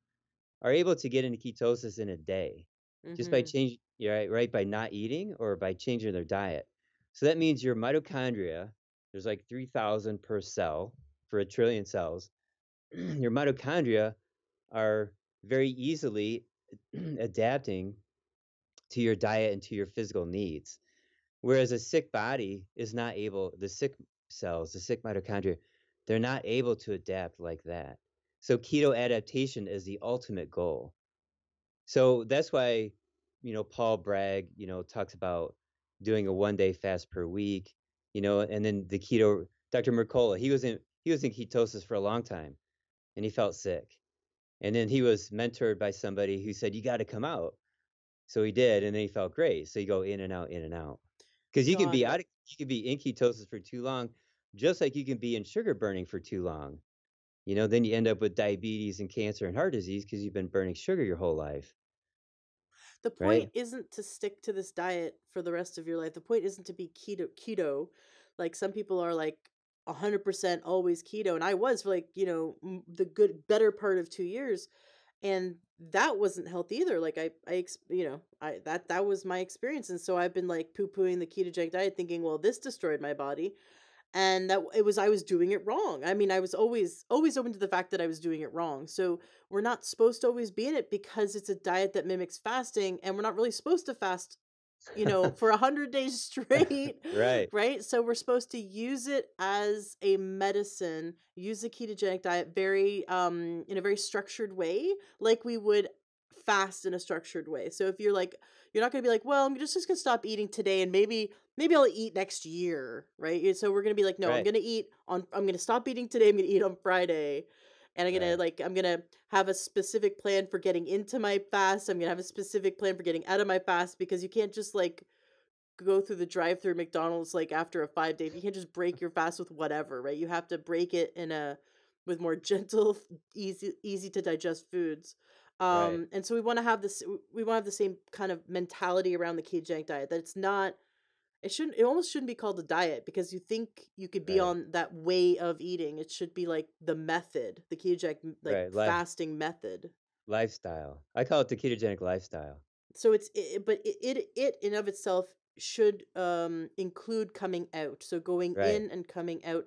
are able to get into ketosis in a day mm-hmm. just by changing, right, right, by not eating or by changing their diet. So that means your mitochondria, there's like three thousand per cell for a trillion cells. Your mitochondria are very easily adapting to your diet and to your physical needs. Whereas a sick body is not able, the sick cells, the sick mitochondria, they're not able to adapt like that. So keto adaptation is the ultimate goal. So that's why, you know, Paul Bragg, you know, talks about doing a one day fast per week, you know, and then the keto, Doctor Mercola, he was in, he was in ketosis for a long time. And he felt sick. And then he was mentored by somebody who said, you got to come out. So he did. And then he felt great. So you go in and out, in and out. Because you can be out, you can be in ketosis for too long, just like you can be in sugar burning for too long. You know, then you end up with diabetes and cancer and heart disease because you've been burning sugar your whole life. The point right? isn't to stick to this diet for the rest of your life. The point isn't to be keto. keto. Like some people are like, one hundred percent always keto. And I was for like, you know, the good, better part of two years. And that wasn't healthy either. Like I, I, you know, I, that, that was my experience. And so I've been like poo-pooing the ketogenic diet thinking, well, this destroyed my body. And that it was, I was doing it wrong. I mean, I was always, always open to the fact that I was doing it wrong. So we're not supposed to always be in it because it's a diet that mimics fasting, and we're not really supposed to fast you know, for a hundred days straight, right? Right. So we're supposed to use it as a medicine, use the ketogenic diet very, um, in a very structured way, like we would fast in a structured way. So if you're like, you're not going to be like, well, I'm just, just going to stop eating today and maybe, maybe I'll eat next year. Right. So we're going to be like, no, right. I'm going to eat on, I'm going to stop eating today. I'm going to eat on Friday. And I'm going right. to like, I'm going to have a specific plan for getting into my fast. I'm going to have a specific plan for getting out of my fast, because you can't just like go through the drive through McDonald's, like after a five day, you can't just break your fast with whatever, right? You have to break it in a, with more gentle, easy, easy to digest foods. Um, right. And so we want to have this, we want to have the same kind of mentality around the ketogenic diet, that it's not, it shouldn't, it almost shouldn't be called a diet, because you think you could be right. on that way of eating. It should be like the method, the ketogenic like right. fasting method. Lifestyle. I call it the ketogenic lifestyle. So it's, it, but it, it, it in of itself should um, include coming out. So going right. in and coming out.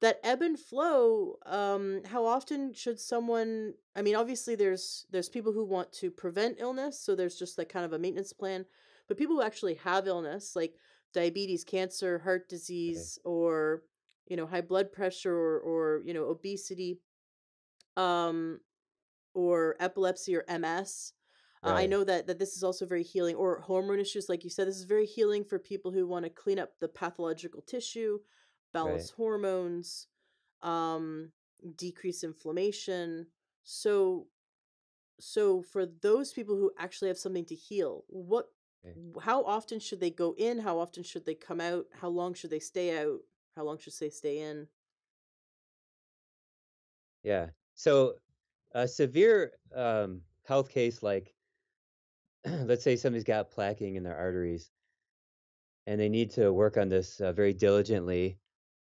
That ebb and flow, um, how often should someone, I mean, obviously there's, there's people who want to prevent illness. So there's just like kind of a maintenance plan, but people who actually have illness, like diabetes, cancer, heart disease, okay. or, you know, high blood pressure or, or, you know, obesity, um, or epilepsy or M S. Right. Uh, I know that, that this is also very healing, or hormone issues. Like you said, this is very healing for people who want to clean up the pathological tissue, balance right. hormones, um, decrease inflammation. So, so for those people who actually have something to heal, what, okay. how often should they go in? How often should they come out? How long should they stay out? How long should they stay in? Yeah. So a severe, um, health case, like let's say somebody's got plaquing in their arteries and they need to work on this uh, very diligently,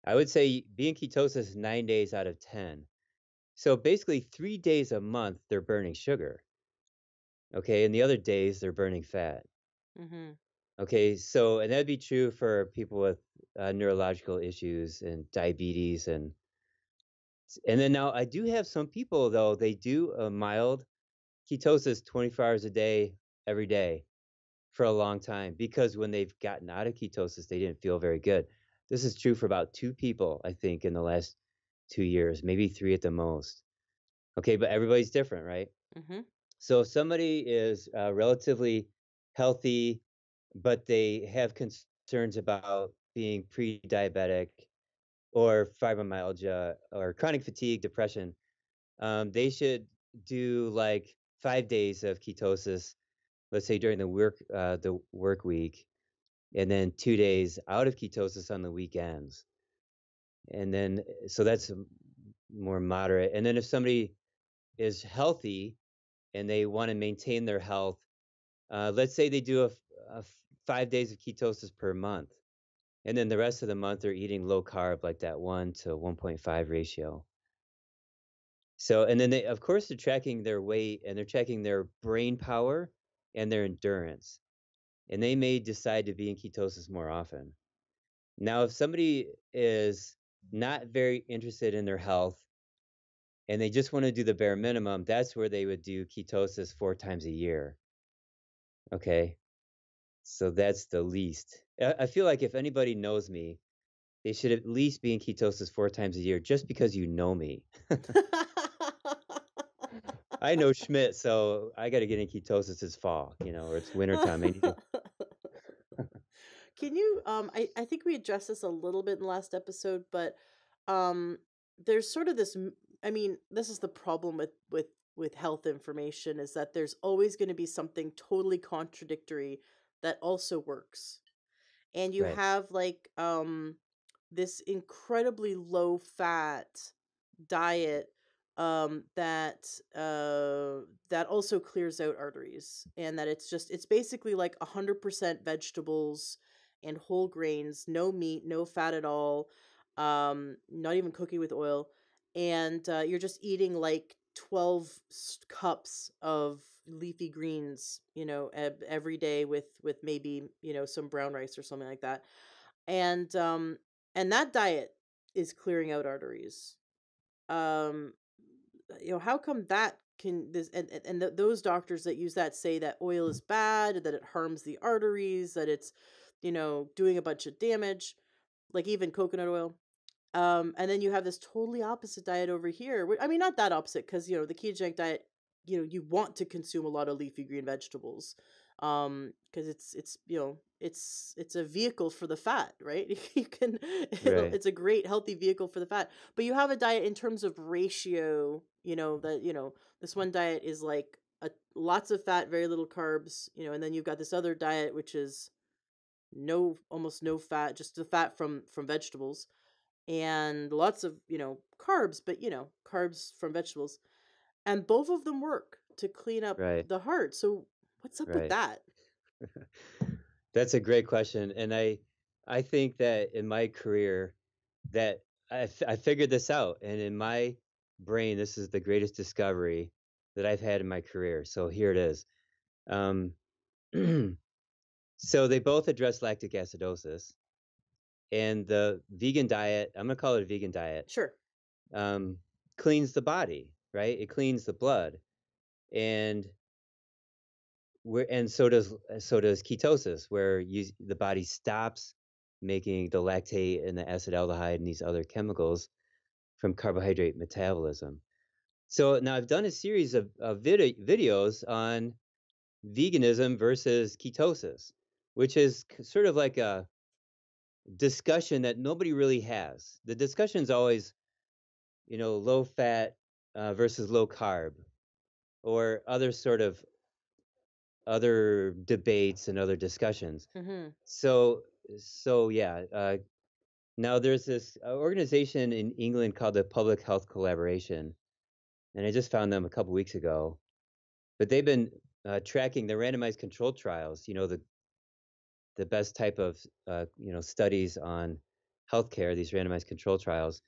I would say be in ketosis nine days out of ten. So basically three days a month, they're burning sugar. Okay. And the other days they're burning fat. Mm-hmm. Okay. So, and that'd be true for people with uh, neurological issues and diabetes. And, and then now I do have some people though, they do a mild ketosis twenty-four hours a day, every day, for a long time, because when they've gotten out of ketosis, they didn't feel very good. This is true for about two people, I think, in the last two years, maybe three at the most. Okay, but everybody's different, right? Mm-hmm. So if somebody is uh, relatively healthy, but they have concerns about being pre-diabetic or fibromyalgia or chronic fatigue, depression, um, they should do like five days of ketosis, let's say during the work uh, the work week, and then two days out of ketosis on the weekends. And then, so that's more moderate. And then if somebody is healthy and they want to maintain their health, uh, let's say they do a, a five days of ketosis per month. And then the rest of the month, they're eating low carb, like that one to one point five ratio. So, and then they, of course, they're tracking their weight and they're tracking their brain power and their endurance. And they may decide to be in ketosis more often. Now, if somebody is not very interested in their health and they just want to do the bare minimum, that's where they would do ketosis four times a year. Okay. So that's the least. I feel like if anybody knows me, they should at least be in ketosis four times a year, just because you know me. I know Schmidt, so I got to get in ketosis this fall, you know, or it's wintertime. Can you, um, I, I think we addressed this a little bit in the last episode, but um, there's sort of this, I mean, this is the problem with, with, with health information, is that there's always going to be something totally contradictory that also works. And you right. have like um, this incredibly low fat diet um that uh that also clears out arteries, and that it's just it's basically like a hundred percent vegetables and whole grains, no meat, no fat at all, um not even cooking with oil, and uh, you're just eating like twelve cups of leafy greens, you know, eb- every day with with maybe, you know, some brown rice or something like that, and um and that diet is clearing out arteries. um You know, how come that can this and and th- those doctors that use that say that oil is bad, that it harms the arteries, that it's, you know, doing a bunch of damage, like even coconut oil. Um, and then you have this totally opposite diet over here. I mean, not that opposite, because, you know, the ketogenic diet, you know, you want to consume a lot of leafy green vegetables, um, because it's it's you know it's it's a vehicle for the fat, right? You can, right. It's a great healthy vehicle for the fat. But you have a diet in terms of ratio, you know, that you know this one diet is like a, lots of fat, very little carbs, you know, and then you've got this other diet which is no, almost no fat, just the fat from from vegetables, and lots of you know carbs, but you know carbs from vegetables, and both of them work to clean up right. the heart. So what's up right. with that? That's a great question. And I I think that in my career that I, f- I figured this out. And in my brain, this is the greatest discovery that I've had in my career. So here it is. Um, So they both address lactic acidosis, and the vegan diet, I'm going to call it a vegan diet. Sure. Um, cleans the body, right? It cleans the blood. And we're, and so does, so does ketosis, where you, the body stops making the lactate and the acetaldehyde and these other chemicals from carbohydrate metabolism. So now I've done a series of, of vid- videos on veganism versus ketosis, which is sort of like a discussion that nobody really has. The discussion's always, you know, low fat uh, versus low carb, or other sort of other debates and other discussions. Mm-hmm. So, so yeah. Uh, now there's this organization in England called the Public Health Collaboration, and I just found them a couple weeks ago, but they've been uh, tracking the randomized control trials. You know, the the best type of uh, you know studies on healthcare. These randomized control trials,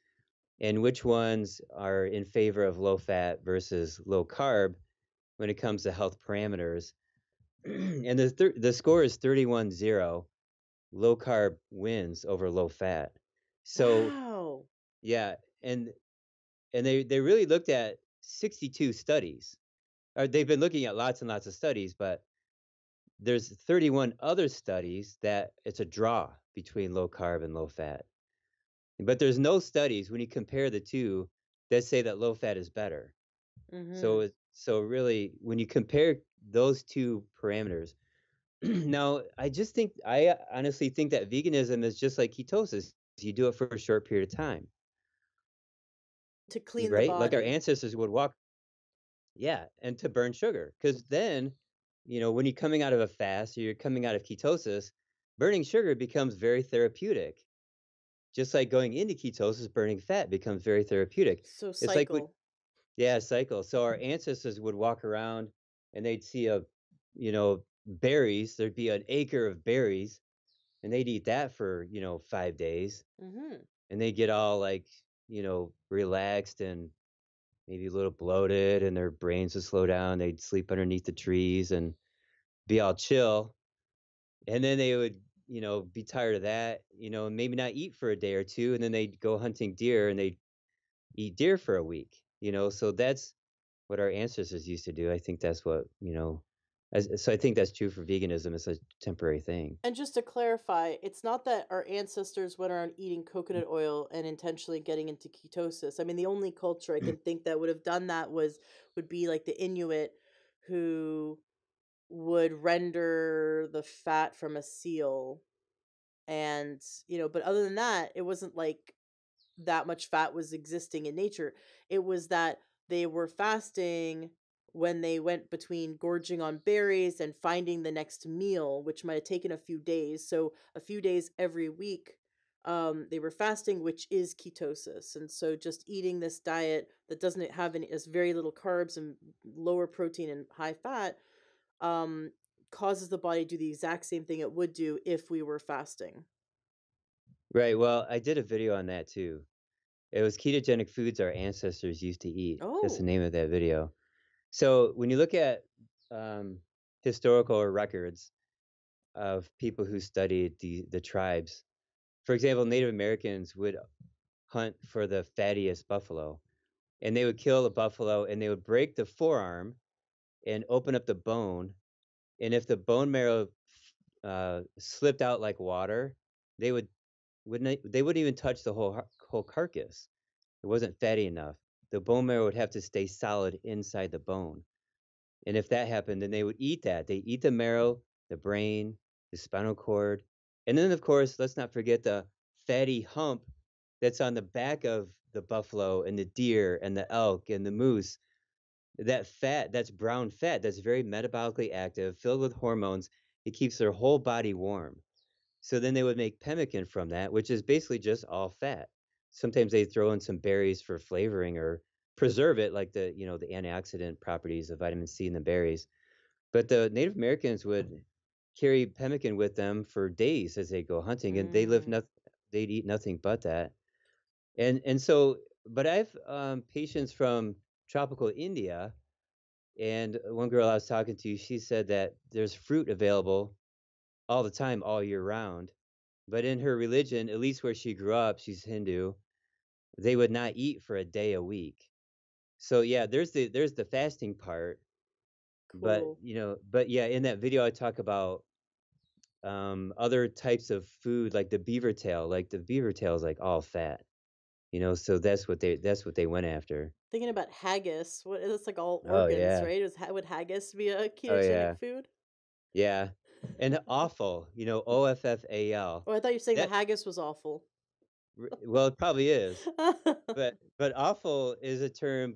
and which ones are in favor of low fat versus low carb when it comes to health parameters. And the th- the score is thirty-one zero. Low carb wins over low fat. So wow. yeah, and and they they really looked at sixty-two studies. Or they've been looking at lots and lots of studies, but there's thirty-one other studies that it's a draw between low carb and low fat. But there's no studies when you compare the two that say that low fat is better. Mm-hmm. So so really, when you compare those two parameters, now I just think I honestly think that veganism is just like ketosis. You do it for a short period of time to clean right? the body, like our ancestors would walk. Yeah, and to burn sugar, because then, you know, when you're coming out of a fast or you're coming out of ketosis, burning sugar becomes very therapeutic. Just like going into ketosis, burning fat becomes very therapeutic. So cycle. It's like we, yeah, cycle. So our ancestors would walk around and they'd see a, you know, berries. There'd be an acre of berries, and they'd eat that for, you know, five days, mm-hmm. and they'd get all like, you know, relaxed and maybe a little bloated, and their brains would slow down. They'd sleep underneath the trees and be all chill, and then they would, you know, be tired of that, you know, and maybe not eat for a day or two. And then they'd go hunting deer and they'd eat deer for a week, you know? So that's what our ancestors used to do. I think that's what, you know, as, so I think that's true for veganism. It's a temporary thing. And just to clarify, it's not that our ancestors went around eating coconut oil and intentionally getting into ketosis. I mean, the only culture I can think that would have done that was, would be like the Inuit, who would render the fat from a seal, and you know, but other than that, it wasn't like that much fat was existing in nature. It was that they were fasting when they went between gorging on berries and finding the next meal, which might have taken a few days. So a few days every week, um they were fasting, which is ketosis. And so just eating this diet that doesn't have any, as very little carbs and lower protein and high fat, Um, causes the body to do the exact same thing it would do if we were fasting. Right. Well, I did a video on that too. It was ketogenic foods our ancestors used to eat. Oh. That's the name of that video. So when you look at um, historical records of people who studied the, the tribes, for example, Native Americans would hunt for the fattiest buffalo, and they would kill the buffalo and they would break the forearm and open up the bone, and if the bone marrow uh, slipped out like water, they would wouldn't they wouldn't even touch the whole whole carcass. It wasn't fatty enough. The bone marrow would have to stay solid inside the bone, and if that happened, then they would eat that. They eat the marrow, the brain, the spinal cord, and then of course, let's not forget the fatty hump that's on the back of the buffalo and the deer and the elk and the moose. That fat, that's brown fat, that's very metabolically active, filled with hormones. It keeps their whole body warm. So then they would make pemmican from that, which is basically just all fat. Sometimes they throw in some berries for flavoring or preserve it, like the, you know, the antioxidant properties of vitamin C in the berries. But the Native Americans would carry pemmican with them for days as they go hunting, and mm-hmm. they live nothing, they'd eat nothing but that. And and so, but I have um, patients from tropical India And one girl I was talking to, she said that there's fruit available all the time, all year round. But in her religion, at least where she grew up, she's Hindu, they would not eat for a day a week. So yeah, there's the there's the fasting part. Cool. But you know, but yeah, in that video I talk about um, other types of food, like the beaver tail. Like the beaver tail is like all fat, you know. So that's what they that's what they went after. Thinking about haggis, what it's like all organs, oh, yeah. right? Is, would haggis be a ketogenic oh, yeah. food? Yeah. And awful, you know, O F F A L. Oh, I thought you were saying that, the haggis was awful. Well, it probably is, but but awful is a term,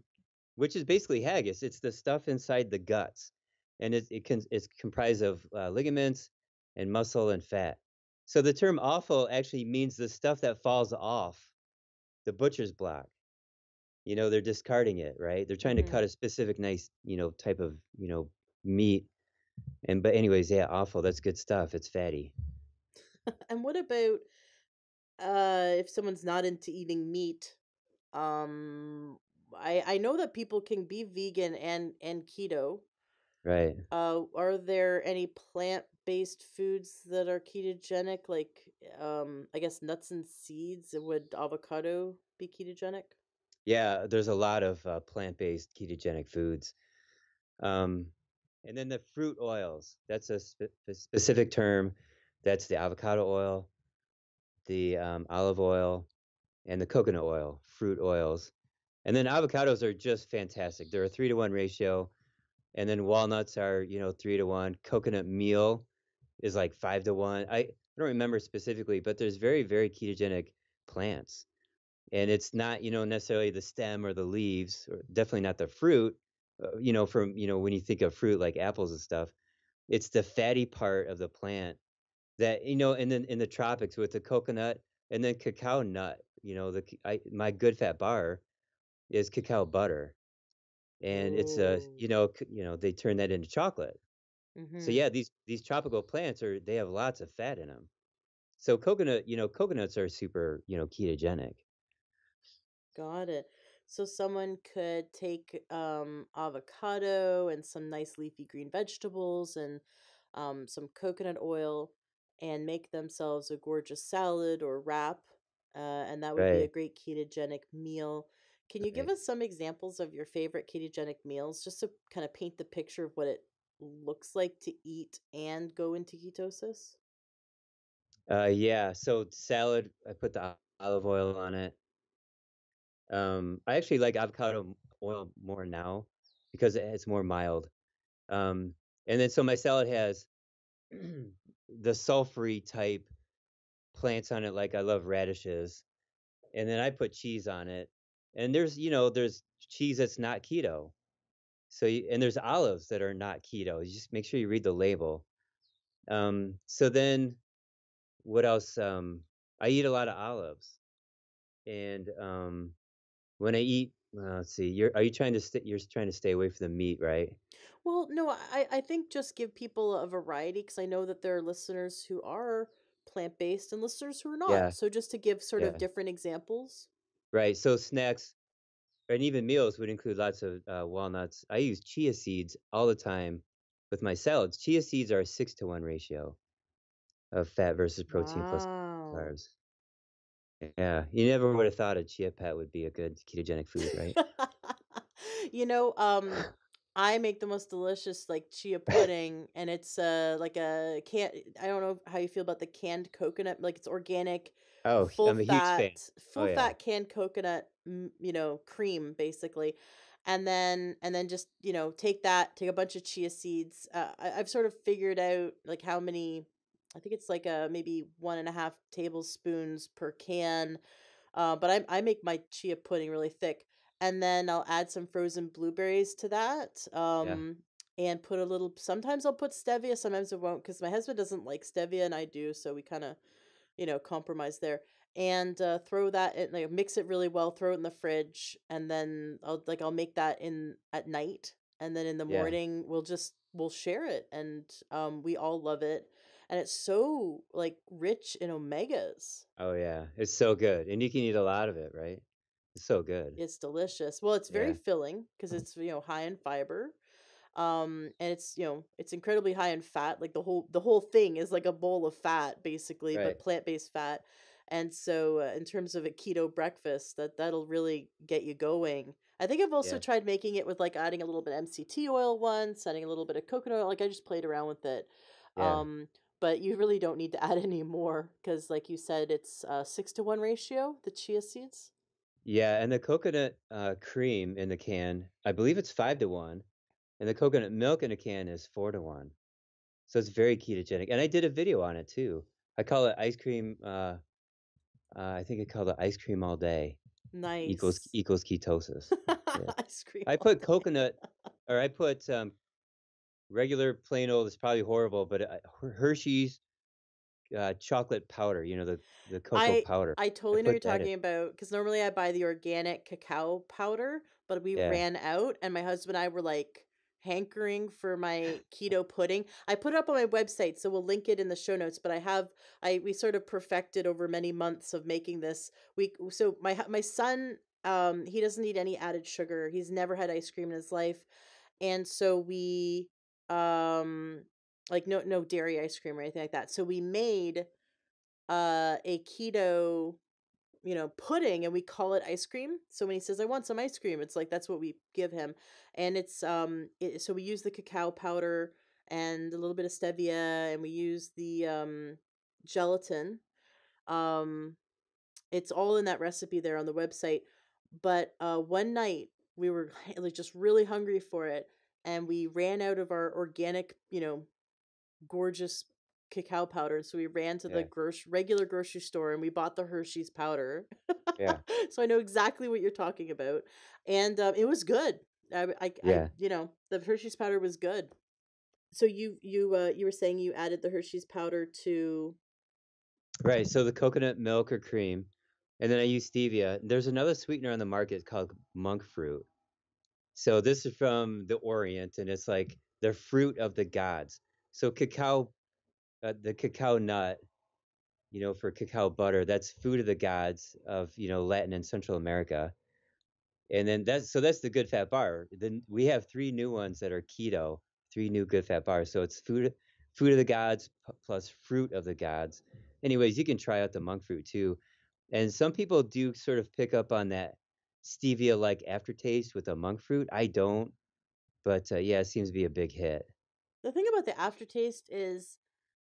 which is basically haggis. It's the stuff inside the guts, and it it can it's comprised of uh, ligaments and muscle and fat. So the term awful actually means the stuff that falls off the butcher's block. You know, they're discarding it, right? They're trying mm-hmm. to cut a specific nice, you know, type of you know meat. And but anyways, yeah, awful. That's good stuff. It's fatty. And what about uh, if someone's not into eating meat? Um, I I know that people can be vegan and and keto. Right. Uh, are there any plant-based foods that are ketogenic? Like, um, I guess nuts and seeds. Would avocado be ketogenic? Yeah, there's a lot of uh, plant-based ketogenic foods. Um. And then the fruit oils, that's a, spe- a specific term. That's the avocado oil, the um, olive oil, and the coconut oil, fruit oils. And then avocados are just fantastic. They're a three to one ratio. And then walnuts are, you know, three to one. Coconut meal is like five to one. I, I don't remember specifically, but there's very, very ketogenic plants. And it's not, you know, necessarily the stem or the leaves, or definitely not the fruit. You know, from, you know, when you think of fruit like apples and stuff, it's the fatty part of the plant that, you know, and then in the tropics with the coconut and then cacao nut, you know, the I, my good fat bar is cacao butter. And Ooh. It's a, you know, you know, they turn that into chocolate. Mm-hmm. So, yeah, these these tropical plants are they have lots of fat in them. So coconut, you know, coconuts are super, you know, ketogenic. Got it. So someone could take um, avocado and some nice leafy green vegetables and um, some coconut oil and make themselves a gorgeous salad or wrap, uh, and that would right. be a great ketogenic meal. Can you right. give us some examples of your favorite ketogenic meals just to kind of paint the picture of what it looks like to eat and go into ketosis? Uh, yeah, so salad, I put the olive oil on it. Um, I actually like avocado oil more now because it's more mild. Um, and then so my salad has the sulfury type plants on it. Like I love radishes, and then I put cheese on it. And there's, you know, there's cheese that's not keto. So, you, and there's olives that are not keto. You just make sure you read the label. Um, so then what else? Um, I eat a lot of olives, and, um, when I eat, uh, let's see, you're, are you trying to st- you're trying to stay away from the meat, right? Well, no, I, I think just give people a variety, because I know that there are listeners who are plant-based and listeners who are not. Yeah. So just to give sort yeah. of different examples. Right. So snacks and even meals would include lots of uh, walnuts. I use chia seeds all the time with my salads. Chia seeds are a six to one ratio of fat versus protein wow. plus carbs. Yeah, you never would have thought a chia pet would be a good ketogenic food, right? You know, um, I make the most delicious like chia pudding, and it's uh like a can't. I don't know how you feel about the canned coconut, like it's organic. Oh, full I'm a fat, huge fan. Full oh, yeah. fat canned coconut, you know, cream basically, and then and then just you know take that, take a bunch of chia seeds. Uh, I, I've sort of figured out like how many. I think it's like a maybe one and a half tablespoons per can, uh, but I I make my chia pudding really thick, and then I'll add some frozen blueberries to that, um, yeah. and put a little. Sometimes I'll put stevia, sometimes I won't, because my husband doesn't like stevia and I do, so we kind of, you know, compromise there. And uh, throw that in, like mix it really well, throw it in the fridge, and then I'll like I'll make that in at night, and then in the yeah. morning we'll just we'll share it, and um, we all love it. And it's so, like, rich in omegas. Oh, yeah. It's so good. And you can eat a lot of it, right? It's so good. It's delicious. Well, it's very yeah. filling because it's, you know, high in fiber. Um, and it's, you know, it's incredibly high in fat. Like the whole, the whole thing is like a bowl of fat basically, right. but plant-based fat. And so uh, in terms of a keto breakfast, that that'll really get you going. I think I've also yeah. tried making it with like adding a little bit of M C T oil once, adding a little bit of coconut oil. Like I just played around with it. Yeah. Um, but you really don't need to add any more. 'Cause like you said, it's a six to one ratio, the chia seeds. Yeah. And the coconut uh, cream in the can, I believe it's five to one. And the coconut milk in a can is four to one. So it's very ketogenic. And I did a video on it too. I call it ice cream. Uh, uh, I think I call it ice cream all day. Nice. Equals, equals ketosis. Yeah. Ice cream. I put coconut or I put um, regular plain old. It's probably horrible, but I, Hershey's uh, chocolate powder, you know, the, the cocoa I, powder. I totally I know you're talking in. about because normally I buy the organic cacao powder, but we yeah. ran out and my husband and I were like, hankering for my keto pudding. I put it up on my website, so we'll link it in the show notes, but I have, I, we sort of perfected over many months of making this. We, so my, my son, um, he doesn't eat any added sugar. He's never had ice cream in his life. And so we, um, like no, no dairy ice cream or anything like that. So we made, uh, a keto, you know, pudding, and we call it ice cream. So when he says, I want some ice cream, it's like, that's what we give him. And it's, um, it, so we use the cacao powder and a little bit of stevia, and we use the, um, gelatin. Um, it's all in that recipe there on the website. But, uh, one night we were like just really hungry for it. And we ran out of our organic, you know, gorgeous cacao powder, so we ran to yeah. the gross, regular grocery store and we bought the Hershey's powder. Yeah. So I know exactly what you're talking about, and um, it was good. I, I, yeah. I, you know, the Hershey's powder was good. So you, you, uh, you were saying you added the Hershey's powder to, right? So the coconut milk or cream, and then I use stevia. There's another sweetener on the market called monk fruit. So this is from the Orient, and it's like the fruit of the gods. So cacao. Uh, the cacao nut, you know, for cacao butter, that's food of the gods of, you know, Latin and Central America. And then that's, so that's the good fat bar. Then we have three new ones that are keto, three new good fat bars. So it's food, food of the gods p- plus fruit of the gods. Anyways, you can try out the monk fruit too. And some people do sort of pick up on that stevia like aftertaste with the monk fruit. I don't, but uh, yeah, it seems to be a big hit. The thing about the aftertaste is,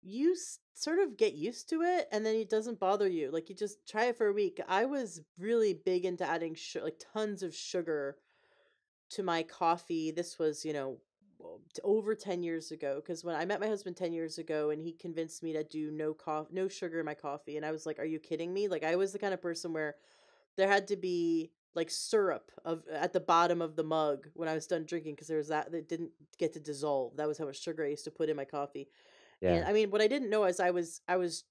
you sort of get used to it, and then it doesn't bother you. Like, you just try it for a week. I was really big into adding su- like tons of sugar to my coffee. This was, you know, over ten years ago. 'Cause when I met my husband ten years ago, and he convinced me to do no coffee, no sugar in my coffee. And I was like, are you kidding me? Like, I was the kind of person where there had to be like syrup of at the bottom of the mug when I was done drinking. 'Cause there was that, that didn't get to dissolve. That was how much sugar I used to put in my coffee. Yeah. And I mean, what I didn't know is I was I was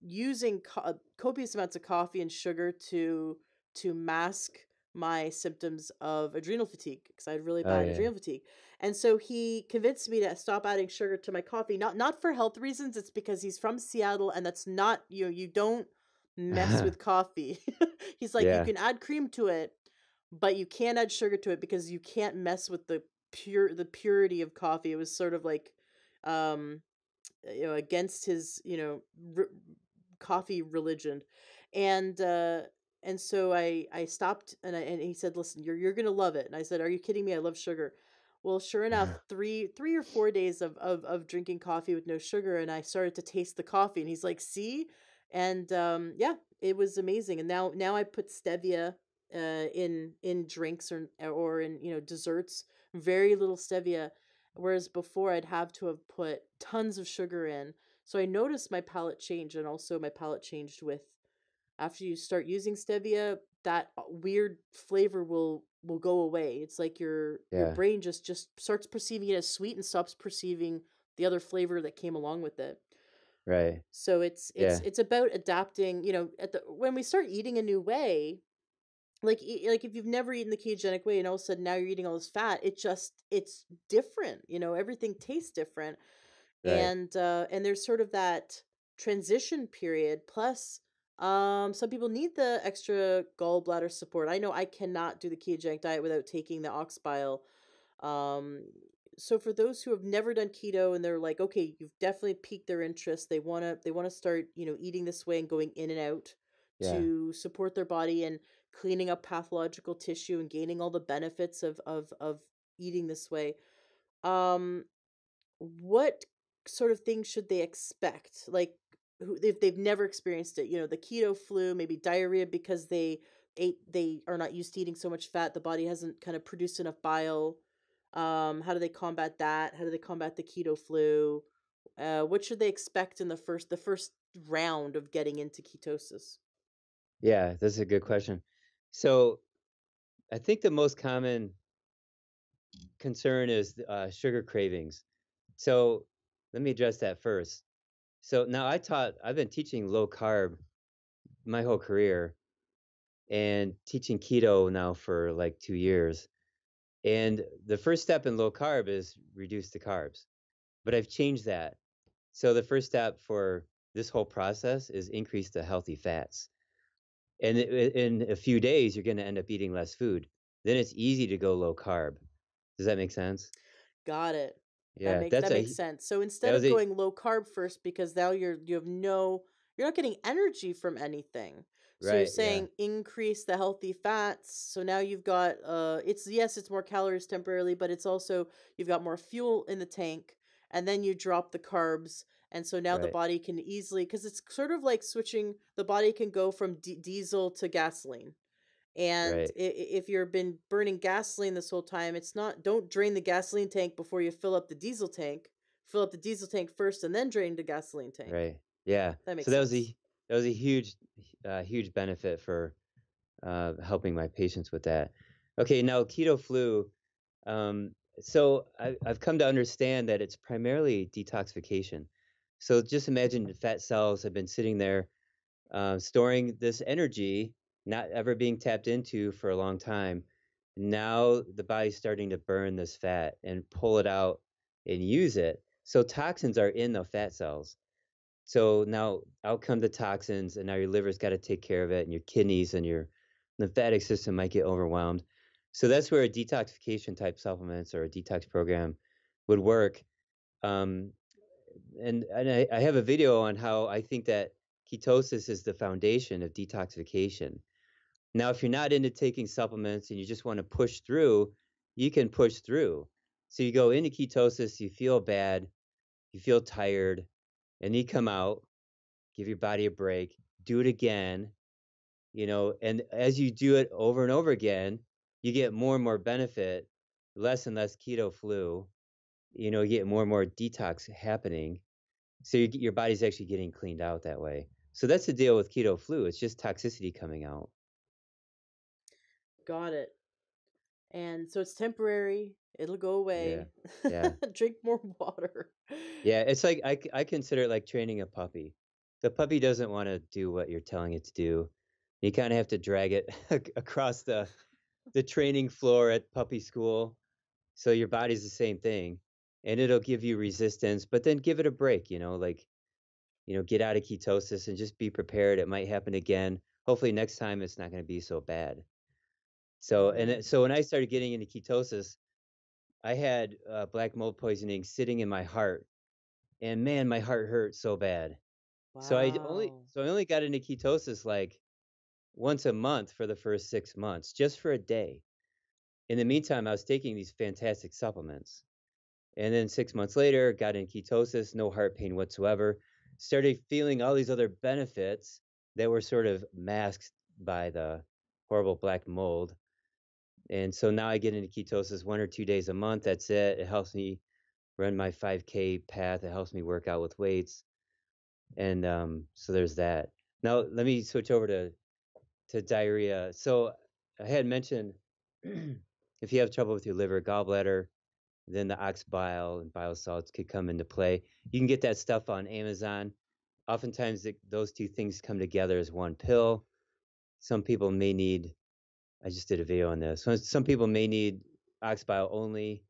using co- copious amounts of coffee and sugar to to mask my symptoms of adrenal fatigue, because I had really bad oh, yeah. adrenal fatigue. And so he convinced me to stop adding sugar to my coffee, not not for health reasons. It's because he's from Seattle, and that's not you know, you don't mess with coffee. He's like, yeah. you can add cream to it, but you can't add sugar to it because you can't mess with the pure the purity of coffee. It was sort of like. Um, you know, against his, you know, re- coffee religion. And, uh, and so I, I stopped and I, and he said, listen, you're, you're going to love it. And I said, are you kidding me? I love sugar. Well, sure enough, three, three or four days of, of, of drinking coffee with no sugar. And I started to taste the coffee, and he's like, see, and, um, yeah, it was amazing. And now, now I put stevia, uh, in, in drinks or, or in, you know, desserts, very little stevia. Whereas before I'd have to have put tons of sugar in. So I noticed my palate change, and also my palate changed with, after you start using stevia, that weird flavor will, will go away. It's like your, yeah. your brain just, just starts perceiving it as sweet and stops perceiving the other flavor that came along with it. Right. So it's, it's, yeah. it's about adapting, you know, at the, when we start eating a new way, Like, like if you've never eaten the ketogenic way and all of a sudden now you're eating all this fat, it just, it's different, you know, everything tastes different. Right. And, uh, and there's sort of that transition period. Plus, um, some people need the extra gallbladder support. I know I cannot do the ketogenic diet without taking the ox bile, um, so for those who have never done keto and they're like, okay, you've definitely piqued their interest, they want to, they want to start, you know, eating this way and going in and out yeah. to support their body and cleaning up pathological tissue and gaining all the benefits of, of, of eating this way. Um, what sort of things should they expect? Like if they've never experienced it, you know, the keto flu, maybe diarrhea because they ate, they are not used to eating so much fat. The body hasn't kind of produced enough bile. Um, how do they combat that? How do they combat the keto flu? Uh, what should they expect in the first, the first round of getting into ketosis? Yeah, that's a good question. So I think the most common concern is uh, sugar cravings. So let me address that first. So now I taught, I've been teaching low carb my whole career and teaching keto now for like two years. And the first step in low carb is reduce the carbs, but I've changed that. So the first step for this whole process is increase the healthy fats. And in a few days, you're going to end up eating less food. Then it's easy to go low carb. Does that make sense? Got it. Yeah, that makes, that's that makes a, sense. So instead of going a, low carb first, because now you're, you have no, you're not getting energy from anything. So right, you're saying yeah. increase the healthy fats. So now you've got, uh, it's, yes, it's more calories temporarily, but it's also, you've got more fuel in the tank, and then you drop the carbs. And so now right. the body can easily, because it's sort of like switching, the body can go from d- diesel to gasoline. And right. if you've been burning gasoline this whole time, it's not, don't drain the gasoline tank before you fill up the diesel tank. Fill up the diesel tank first and then drain the gasoline tank. Right. Yeah. That makes so that sense. was a that was a huge, uh, huge benefit for uh, helping my patients with that. Okay. Now keto flu. Um, so I, I've come to understand that it's primarily detoxification. So just imagine the fat cells have been sitting there uh, storing this energy, not ever being tapped into for a long time. Now the body's starting to burn this fat and pull it out and use it. So toxins are in the fat cells. So now out come the toxins, and now your liver's got to take care of it, and your kidneys and your lymphatic system might get overwhelmed. So that's where a detoxification type supplements or a detox program would work. Um, and and I, I have a video on how I think that ketosis is the foundation of detoxification. Now, if you're not into taking supplements and you just want to push through, you can push through. So you go into ketosis, you feel bad, you feel tired, and you come out, give your body a break, do it again, you know, and as you do it over and over again, you get more and more benefit, less and less keto flu, you know, you get more and more detox happening. So you, your body's actually getting cleaned out that way. So that's the deal with keto flu. It's just toxicity coming out. Got it. And so it's temporary. It'll go away. Yeah. yeah. Drink more water. Yeah. It's like, I, I consider it like training a puppy. The puppy doesn't want to do what you're telling it to do. You kind of have to drag it across the, the training floor at puppy school. So your body's the same thing. And it'll give you resistance, but then give it a break, you know, like, you know, get out of ketosis and just be prepared. It might happen again. Hopefully next time it's not going to be so bad. So, and so when I started getting into ketosis, I had uh, black mold poisoning sitting in my heart, and man, my heart hurt so bad. Wow. So I only, so I only got into ketosis like once a month for the first six months, just for a day. In the meantime, I was taking these fantastic supplements. And then six months later, got in ketosis, no heart pain whatsoever, started feeling all these other benefits that were sort of masked by the horrible black mold. And so now I get into ketosis one or two days a month. That's it. It helps me run my five K path. It helps me work out with weights. And um, so there's that. Now, let me switch over to, to diarrhea. So I had mentioned if you have trouble with your liver, gallbladder, then the ox bile and bile salts could come into play. You can get that stuff on Amazon. Oftentimes, it, those two things come together as one pill. Some people may need, I just did a video on this. Some people may need ox bile only.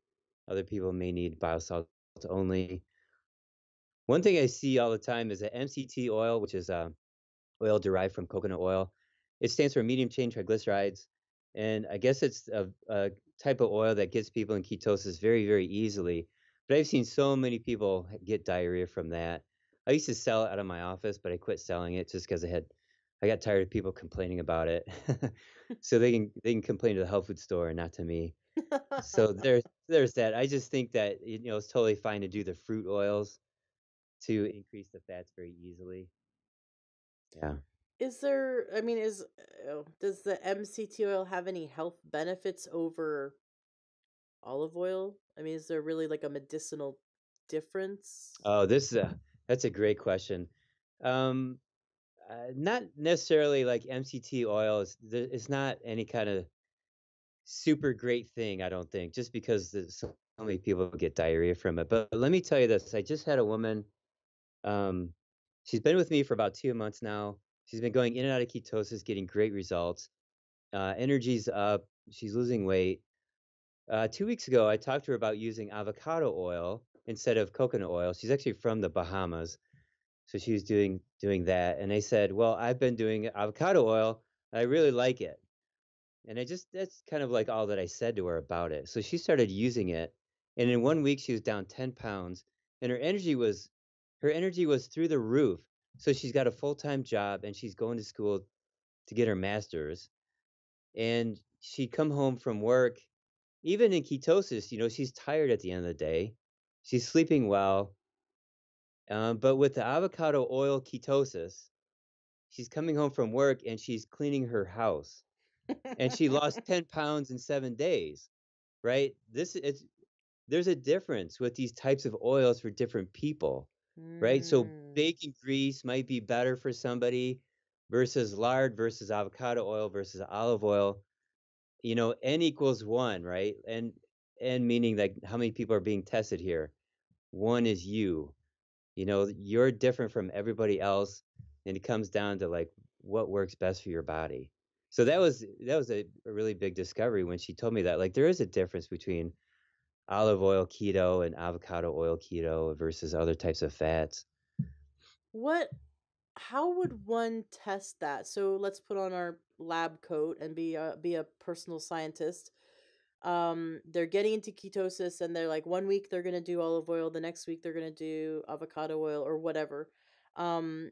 Other people may need bile salts only. One thing I see all the time is that M C T oil, which is uh, oil derived from coconut oil. It stands for medium chain triglycerides. And I guess it's a, a type of oil that gets people in ketosis very, very easily. But I've seen so many people get diarrhea from that. I used to sell it out of my office, but I quit selling it just because I had, I got tired of people complaining about it. So they can they can complain to the health food store and not to me. So there's there's that. I just think that, you know, it's totally fine to do the fruit oils to increase the fats very easily. Yeah. Is there, I mean, is does the M C T oil have any health benefits over olive oil? I mean, is there really like a medicinal difference? Oh, this is a that's a great question. Um, uh, not necessarily like M C T oil is it's not any kind of super great thing, I don't think, just because so many people get diarrhea from it. But let me tell you this: I just had a woman. Um, she's been with me for about two months now. She's been going in and out of ketosis, getting great results. Uh, energy's up. She's losing weight. Uh, two weeks ago, I talked to her about using avocado oil instead of coconut oil. She's actually from the Bahamas, so she was doing doing that. And I said, "Well, I've been doing avocado oil. And I really like it." And I just that's kind of like all that I said to her about it. So she started using it, and in one week, she was down ten pounds, and her energy was her energy was through the roof. So she's got a full-time job and she's going to school to get her master's, and she come home from work, even in ketosis, you know, she's tired at the end of the day. She's sleeping well. Um, but with the avocado oil ketosis, she's coming home from work and she's cleaning her house and she lost ten pounds in seven days, right? This it's there's a difference with these types of oils for different people. Right. So bacon grease might be better for somebody versus lard versus avocado oil versus olive oil, you know, N equals one. Right. And, and meaning like how many people are being tested here? One is you, you know, you're different from everybody else. And it comes down to like what works best for your body. So that was, that was a, a really big discovery when she told me that, like, there is a difference between olive oil keto and avocado oil keto versus other types of fats. What, how would one test that? So let's put on our lab coat and be a, be a personal scientist. Um, they're getting into ketosis and they're like, one week they're going to do olive oil. The next week they're going to do avocado oil or whatever. Um,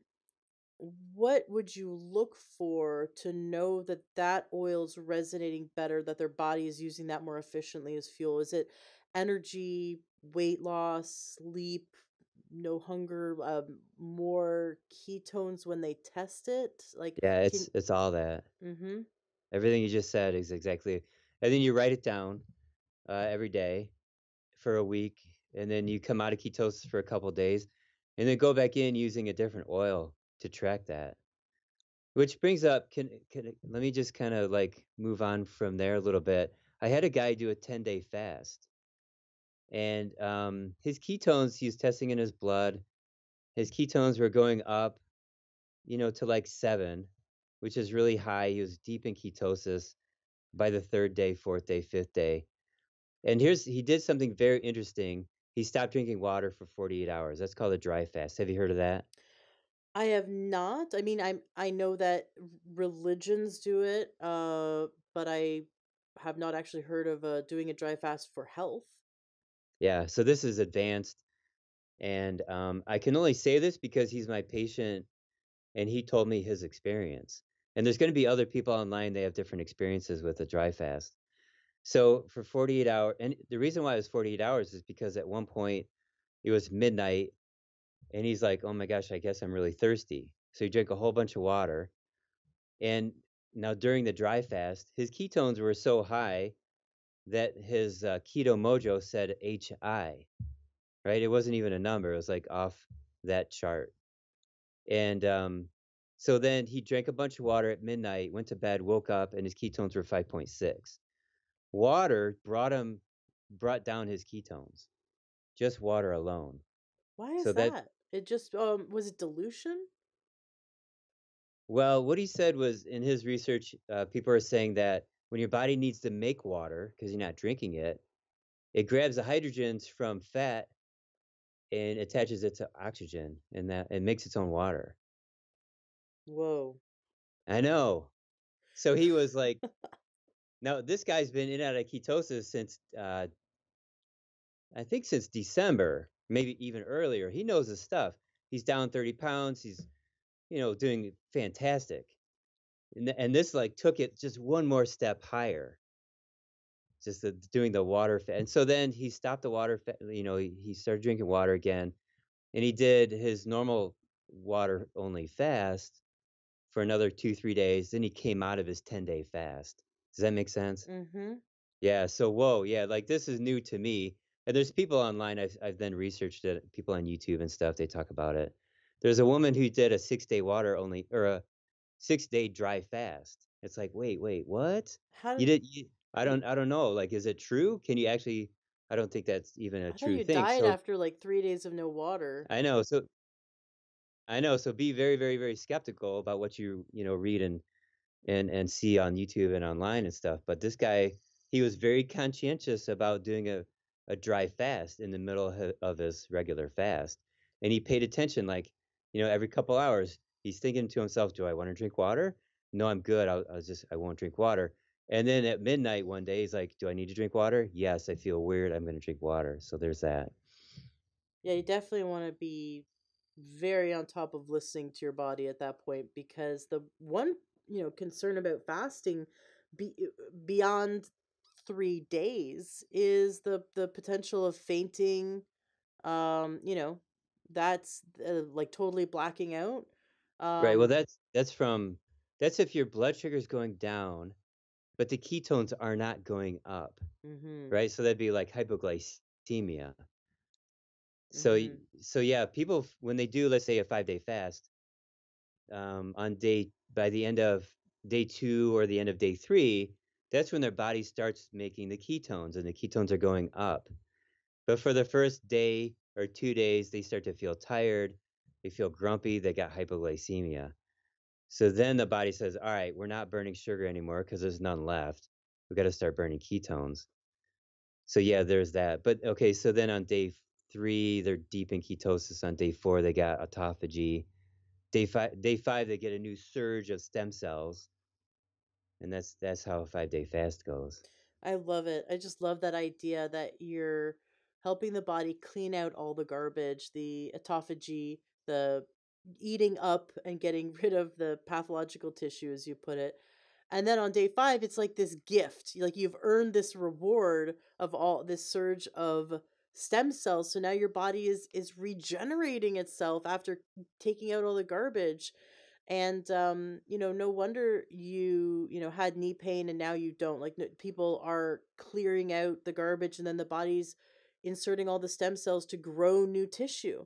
what would you look for to know that that oil's resonating better, that their body is using that more efficiently as fuel? Is it energy, weight loss, sleep, no hunger, um, more ketones when they test it? Like, yeah, it's can... it's all that. Mm-hmm. Everything you just said is exactly. And then you write it down uh, every day for a week, and then you come out of ketosis for a couple of days, and then go back in using a different oil to track that. Which brings up, can can let me just kind of like move on from there a little bit. I had a guy do a ten-day fast. And um, his ketones, he was testing in his blood. His ketones were going up, you know, to like seven, which is really high. He was deep in ketosis by the third day, fourth day, fifth day. And here's, he did something very interesting. He stopped drinking water for forty-eight hours. That's called a dry fast. Have you heard of that? I have not. I mean, I'm, I know that religions do it, uh, but I have not actually heard of uh, doing a dry fast for health. Yeah, so this is advanced, and um, I can only say this because he's my patient, and he told me his experience. And there's going to be other people online, they have different experiences with a dry fast. So for forty-eight hours, and the reason why it was forty-eight hours is because at one point, it was midnight, and he's like, oh my gosh, I guess I'm really thirsty. So he drank a whole bunch of water, and now during the dry fast, his ketones were so high that his uh, Keto-Mojo said H I, right? It wasn't even a number. It was like off that chart. And um, so then he drank a bunch of water at midnight, went to bed, woke up, and his ketones were five point six. Water brought him, brought down his ketones, just water alone. Why is so that? that? It just, um, was it dilution? Well, what he said was, in his research, uh, people are saying that when your body needs to make water because you're not drinking it, it grabs the hydrogens from fat and attaches it to oxygen, and that it makes its own water. Whoa. I know. So he was like, Now, this guy's been in and out of ketosis since, uh, I think since December, maybe even earlier. He knows his stuff. He's down thirty pounds. He's, you know, doing fantastic. And, and this like took it just one more step higher, just the, doing the water. Fa- and so then he stopped the water. Fa- you know, he, he started drinking water again, and he did his normal water only fast for another two, three days. Then he came out of his ten day fast. Does that make sense? Mm-hmm. Yeah. So, whoa. Yeah. Like, this is new to me. And there's people online. I've, I've then researched it. People on YouTube and stuff, they talk about it. There's a woman who did a six day water only, or a six day dry fast. It's like, wait, wait, what? How did you did? You, I don't, I don't know. Like, is it true? Can you actually, I don't think that's even a I true you thing. You died so, after like three days of no water. I know. So I know. So be very, very, very skeptical about what you, you know, read and, and, and see on YouTube and online and stuff. But this guy, he was very conscientious about doing a, a dry fast in the middle of his regular fast. And he paid attention, like, you know, every couple hours, he's thinking to himself, do I want to drink water? No, I'm good. I'll, I'll just, I won't drink water. And then at midnight one day, he's like, do I need to drink water? Yes, I feel weird. I'm going to drink water. So there's that. Yeah, you definitely want to be very on top of listening to your body at that point, because the one, you know, concern about fasting be, beyond three days is the, the potential of fainting, um, you know, that's uh, like totally blacking out. Um, right. Well, that's, that's from, that's if your blood sugar is going down, but the ketones are not going up. Mm-hmm. Right. So that'd be like hypoglycemia. Mm-hmm. So, so yeah, people, when they do, let's say a five day fast, um, on day, by the end of day two or the end of day three, that's when their body starts making the ketones, and the ketones are going up. But for the first day or two days, they start to feel tired. They feel grumpy. They got hypoglycemia. So then the body says, all right, we're not burning sugar anymore because there's none left. We got to start burning ketones. So yeah, there's that. But okay, so then on day three, they're deep in ketosis. On day four, they got autophagy. Day five, day five, they get a new surge of stem cells. And that's that's how a five-day fast goes. I love it. I just love that idea that you're helping the body clean out all the garbage, the autophagy, the eating up and getting rid of the pathological tissue, as you put it. And then on day five, it's like this gift. Like, you've earned this reward of all this surge of stem cells. So now your body is is regenerating itself after taking out all the garbage. And, um, you know, no wonder you, you know, had knee pain and now you don't. Like, no, people are clearing out the garbage, and then the body's inserting all the stem cells to grow new tissue.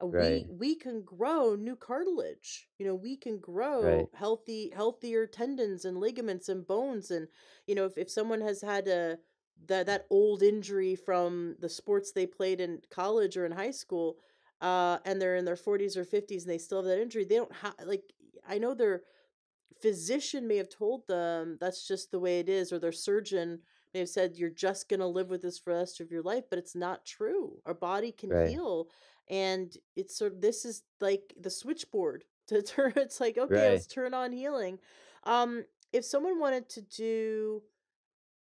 Right. We we can grow new cartilage. You know, we can grow right. healthy, healthier tendons and ligaments and bones. And, you know, if, if someone has had a that that old injury from the sports they played in college or in high school, uh, and they're in their forties or fifties and they still have that injury, they don't have, like, I know their physician may have told them that's just the way it is, or their surgeon may have said, you're just going to live with this for the rest of your life, but it's not true. Our body can right. heal. And it's sort of, this is like the switchboard to turn. It's like, okay, right. let's turn on healing. Um, if someone wanted to do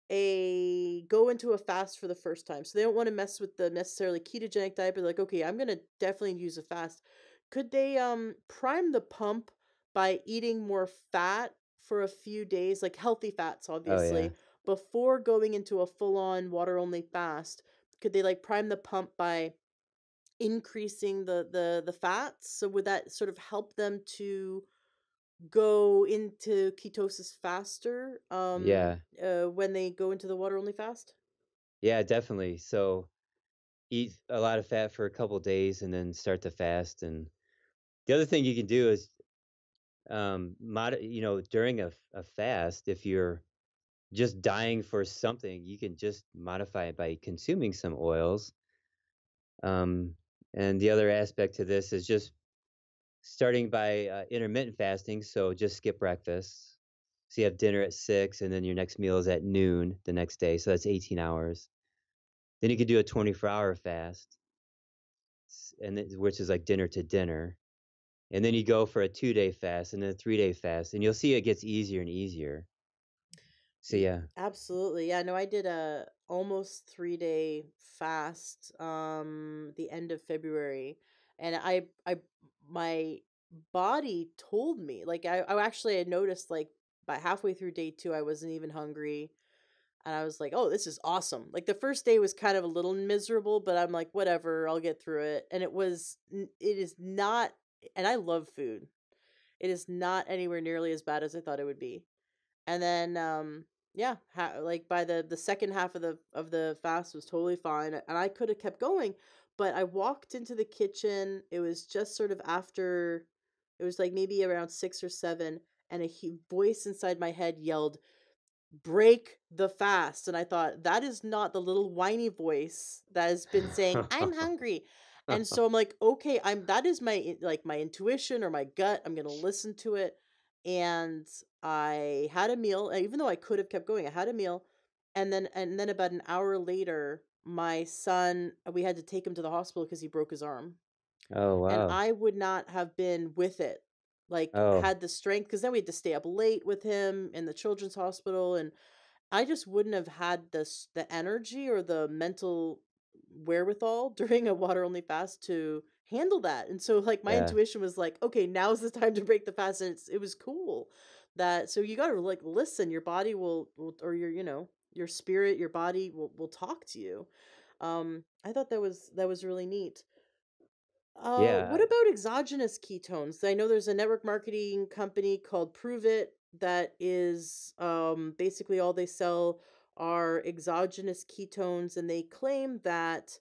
a, go into a fast for the first time, so they don't want to mess with the necessarily ketogenic diet, but like, okay, I'm going to definitely use a fast. Could they, um, prime the pump by eating more fat for a few days, like healthy fats, obviously, oh, yeah. before going into a full-on water-only fast? Could they like prime the pump by increasing the, the, the fats? So would that sort of help them to go into ketosis faster um, yeah. uh, when they go into the water-only fast? Yeah, definitely. So eat a lot of fat for a couple of days and then start the fast. And the other thing you can do is, um, mod- you know, during a, a fast, if you're just dying for something, you can just modify it by consuming some oils. Um, and the other aspect to this is just starting by uh, intermittent fasting. So just skip breakfast. So you have dinner at six and then your next meal is at noon the next day. So that's eighteen hours. Then you could do a twenty-four hour fast, and it, which is like dinner to dinner. And then you go for a two day fast and then a three day fast, and you'll see it gets easier and easier. So yeah. Absolutely. Yeah, no, I did a almost three day fast um the end of February, and I I my body told me, like, I, I actually had noticed, like, by halfway through day two I wasn't even hungry. And I was like, oh, this is awesome. Like, the first day was kind of a little miserable, but I'm like, whatever, I'll get through it. And it was, it is not, and I love food. It is not anywhere nearly as bad as I thought it would be. And then, um, yeah, ha- like by the, the second half of the, of the fast was totally fine. And I could have kept going, but I walked into the kitchen. It was just sort of after, it was like maybe around six or seven. And a he- voice inside my head yelled, break the fast. And I thought, that is not the little whiny voice that has been saying I'm hungry. And so I'm like, okay, I'm that is my like my intuition or my gut. I'm gonna listen to it. And I had a meal, even though I could have kept going. I had a meal, and then and then about an hour later, my son, we had to take him to the hospital because he broke his arm. Oh wow. And I would not have been with it. Like, oh. Had the strength, because then we had to stay up late with him in the children's hospital, and I just wouldn't have had this the energy or the mental wherewithal during a water only fast to handle that. And so, like, my yeah. intuition was like, okay, now's the time to break the fast, and it's, it was cool that. So you got to, like, listen. Your body will, will, or your you know your spirit, your body will will talk to you. Um, I thought that was that was really neat. Uh, yeah. What about exogenous ketones? I know there's a network marketing company called Prove It that is um, basically all they sell are exogenous ketones, and they claim that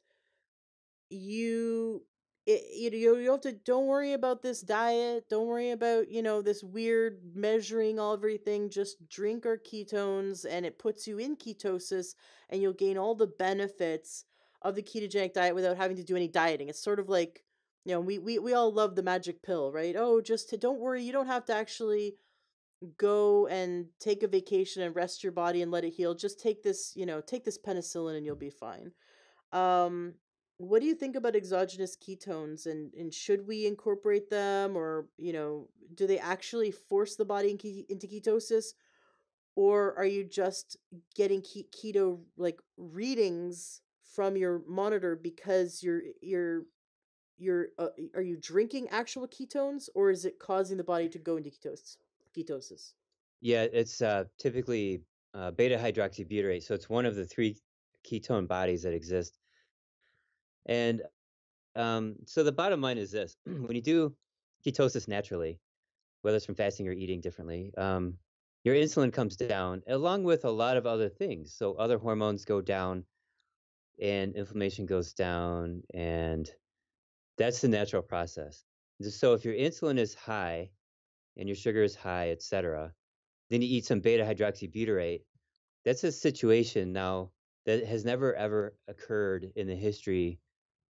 you it, you you don't have to don't worry about this diet, don't worry about you know this weird measuring all everything. Just drink our ketones, and it puts you in ketosis, and you'll gain all the benefits of the ketogenic diet without having to do any dieting. It's sort of like, you know, we, we, we all love the magic pill, right? Oh, just to, don't worry. You don't have to actually go and take a vacation and rest your body and let it heal. Just take this, you know, take this penicillin and you'll be fine. Um, what do you think about exogenous ketones, and, and should we incorporate them, or, you know, do they actually force the body in ke- into ketosis, or are you just getting ke- keto like readings from your monitor because you're, you're, You're uh, are you drinking actual ketones, or is it causing the body to go into ketosis? Ketosis. Yeah, it's uh, typically uh, beta hydroxybutyrate, so it's one of the three ketone bodies that exist. And um, so the bottom line is this: when you do ketosis naturally, whether it's from fasting or eating differently, um, your insulin comes down, along with a lot of other things. So other hormones go down, and inflammation goes down, and that's the natural process. So if your insulin is high and your sugar is high, et cetera, then you eat some beta hydroxybutyrate. That's a situation now that has never, ever occurred in the history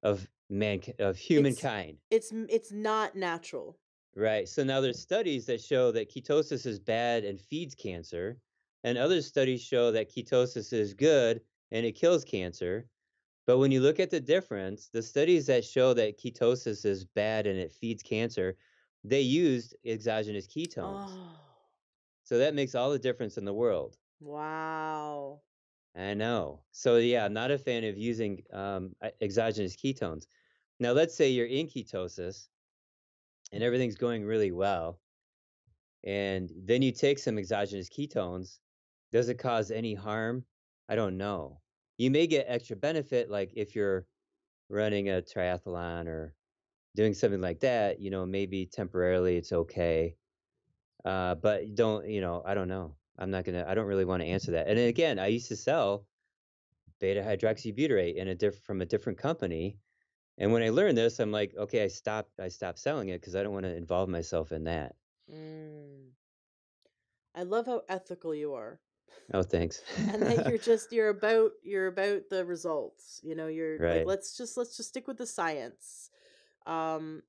of man, of humankind. It's, it's, it's not natural. Right. So now there's studies that show that ketosis is bad and feeds cancer, and other studies show that ketosis is good and it kills cancer. But when you look at the difference, the studies that show that ketosis is bad and it feeds cancer, they used exogenous ketones. Oh. So that makes all the difference in the world. Wow. I know. So yeah, I'm not a fan of using um, exogenous ketones. Now, let's say you're in ketosis and everything's going really well, and then you take some exogenous ketones. Does it cause any harm? I don't know. You may get extra benefit, like if you're running a triathlon or doing something like that, you know, maybe temporarily it's okay. Uh, but don't, you know, I don't know. I'm not going to, I don't really want to answer that. And again, I used to sell beta hydroxybutyrate in a diff- from a different company. And when I learned this, I'm like, okay, I stopped, I stopped selling it because I don't want to involve myself in that. Mm. I love how ethical you are. Oh, thanks. And then you're just you're about you're about the results. You know, you're right. like let's just let's just stick with the science. Um,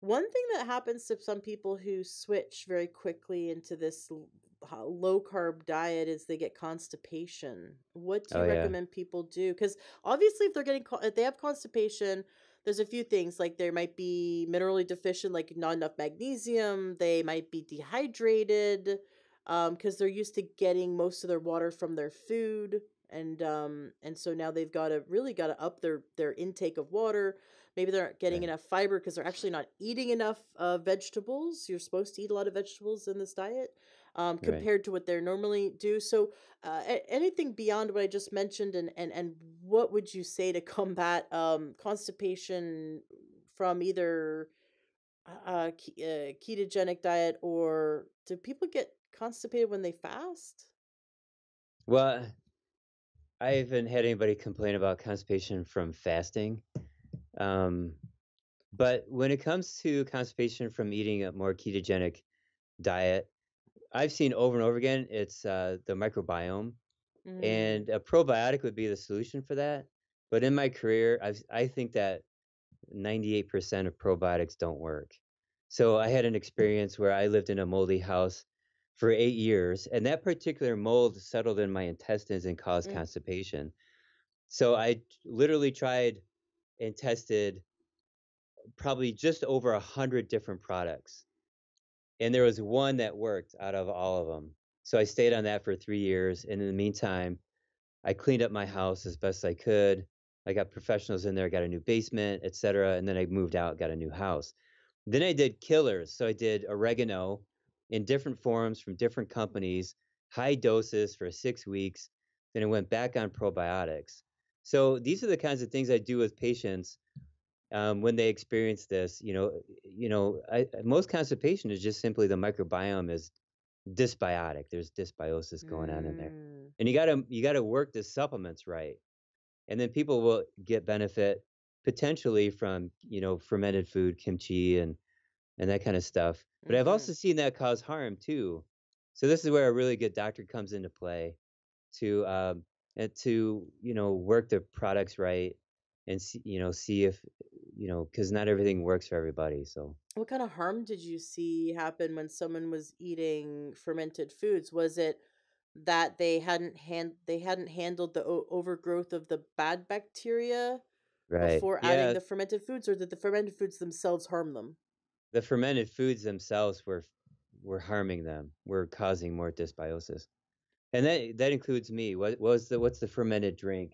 one thing that happens to some people who switch very quickly into this low carb diet is they get constipation. What do you oh, recommend yeah. people do? Because obviously, if they're getting if they have constipation, there's a few things, like there might be minerally deficient, like not enough magnesium. They might be dehydrated. um, because they're used to getting most of their water from their food. And um, and so now they've got to really got to up their, their intake of water. Maybe they're not getting right. enough fiber because they're actually not eating enough uh, vegetables. You're supposed to eat a lot of vegetables in this diet um, compared right. to what they normally do. So uh, anything beyond what I just mentioned, and, and, and what would you say to combat um, constipation from either a ketogenic diet, or do people get constipated when they fast? Well, I haven't had anybody complain about constipation from fasting. Um, but when it comes to constipation from eating a more ketogenic diet, I've seen over and over again, it's uh, the microbiome. Mm-hmm. And a probiotic would be the solution for that. But in my career, I've, I think that ninety-eight percent of probiotics don't work. So I had an experience where I lived in a moldy house for eight years, and that particular mold settled in my intestines and caused mm. constipation. So I literally tried and tested probably just over a hundred different products, and there was one that worked out of all of them. So I stayed on that for three years, and in the meantime, I cleaned up my house as best I could. I got professionals in there, got a new basement, et cetera, and then I moved out, got a new house. Then I did killers, so I did oregano, in different forms from different companies, high doses for six weeks, then it went back on probiotics. So these are the kinds of things I do with patients um, when they experience this. You know, you know, I, most constipation is just simply the microbiome is dysbiotic. There's dysbiosis going mm. on in there, and you gotta you gotta work the supplements right, and then people will get benefit potentially from you know fermented food, kimchi, and and that kind of stuff. But I've also seen that cause harm too. So this is where a really good doctor comes into play to, um, and to, you know, work the products right and see, you know, see if, you know, cause not everything works for everybody. So what kind of harm did you see happen when someone was eating fermented foods? Was it that they hadn't hand, they hadn't handled the o- overgrowth of the bad bacteria right. before yeah. adding the fermented foods, or did the fermented foods themselves harm them? The fermented foods themselves were were harming them, were causing more dysbiosis, and that that includes me. What, what was the what's the fermented drink?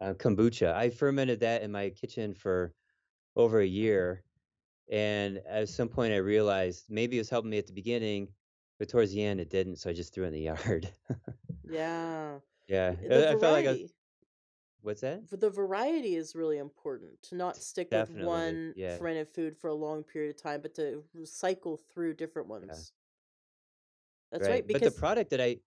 Uh, kombucha. I fermented that in my kitchen for over a year, and at some point I realized maybe it was helping me at the beginning, but towards the end it didn't. So I just threw it in the yard. yeah. Yeah. The I, I felt like I was, What's that? The variety is really important, to not stick Definitely. with one yeah. fermented food for a long period of time, but to cycle through different ones. Yeah. That's right. right because, but the product that I...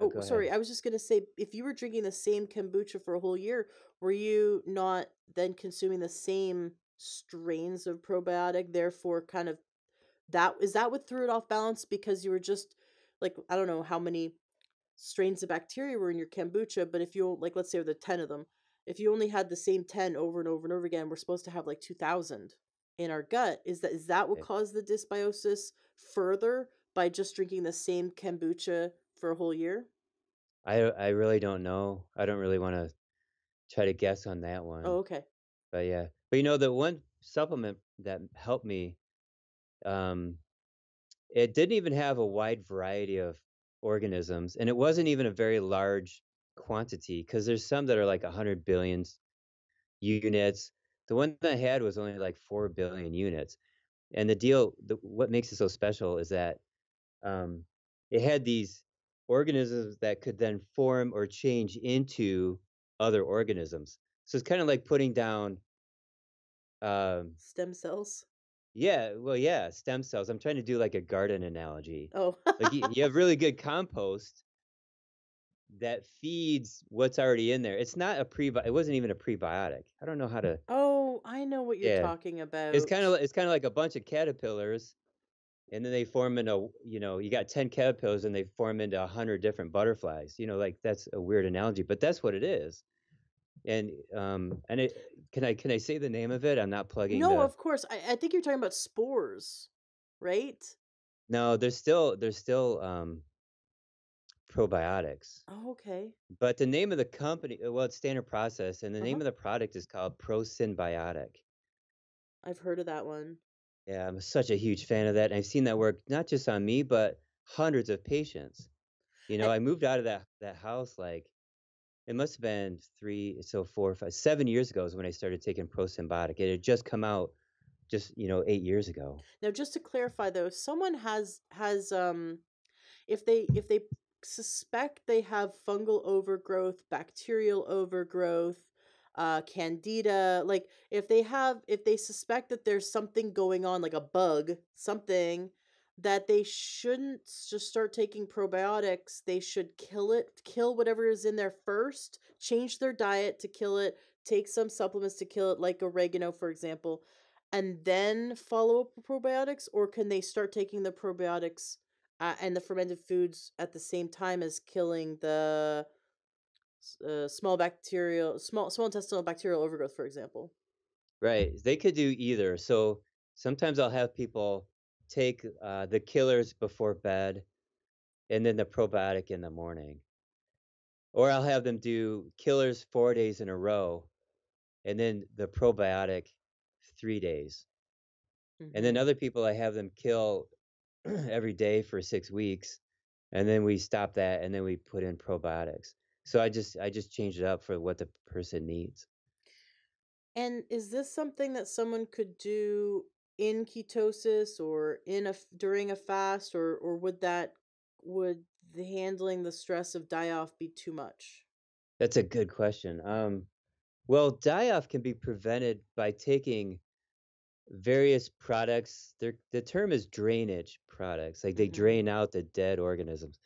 Oh, oh sorry. Ahead. I was just going to say, if you were drinking the same kombucha for a whole year, were you not then consuming the same strains of probiotic? Therefore, kind of... that is that what threw it off balance? Because you were just... like, I don't know how many... strains of bacteria were in your kombucha, but if you like, let's say with the ten of them, if you only had the same ten over and over and over again, we're supposed to have like two thousand in our gut. Is that is that what caused the dysbiosis further by just drinking the same kombucha for a whole year? I I really don't know. I don't really want to try to guess on that one. Oh, okay. But yeah, but you know, the one supplement that helped me, um, it didn't even have a wide variety of organisms, and it wasn't even a very large quantity, because there's some that are like one hundred billion units. The one that I had was only like four billion units, and the deal the, what makes it so special is that um it had these organisms that could then form or change into other organisms. So it's kind of like putting down um stem cells. Yeah, well, yeah, stem cells. I'm trying to do like a garden analogy. Oh. Like you, you have really good compost that feeds what's already in there. It's not a prebi- it wasn't even a prebiotic. I don't know how to Oh, I know what you're yeah. talking about. It's kind of it's kind of like a bunch of caterpillars, and then they form into, you know, you got ten caterpillars and they form into one hundred different butterflies. You know, like that's a weird analogy, but that's what it is. And um and it can I can I say the name of it? I'm not plugging. No, the... of course. I, I think you're talking about spores, right? No, there's still there's still um probiotics. Oh, okay. But the name of the company, well, it's Standard Process, and the uh-huh. name of the product is called ProSynbiotic. I've heard of that one. Yeah, I'm such a huge fan of that. And I've seen that work not just on me, but hundreds of patients. You know, I moved out of that that house like it must have been three, so four, five, seven years ago is when I started taking ProSynbiotic. It had just come out, just you know, eight years ago. Now, just to clarify though, if someone has has um, if they if they suspect they have fungal overgrowth, bacterial overgrowth, uh, candida, like if they have if they suspect that there's something going on, like a bug, something. That they shouldn't just start taking probiotics. They should kill it, kill whatever is in there first, change their diet to kill it, take some supplements to kill it, like oregano, for example, and then follow up with probiotics? Or can they start taking the probiotics uh, and the fermented foods at the same time as killing the uh, small bacterial, small, small intestinal bacterial overgrowth, for example? Right. They could do either. So sometimes I'll have people take uh, the killers before bed and then the probiotic in the morning. Or I'll have them do killers four days in a row and then the probiotic three days. Mm-hmm. And then other people, I have them kill every day for six weeks and then we stop that and then we put in probiotics. So I just I just change it up for what the person needs. And is this something that someone could do in ketosis or in a during a fast, or or would that would the handling the stress of die-off be too much? That's a good question. Um, well, die-off can be prevented by taking various products. They're, the term is drainage products, like they mm-hmm. drain out the dead organisms.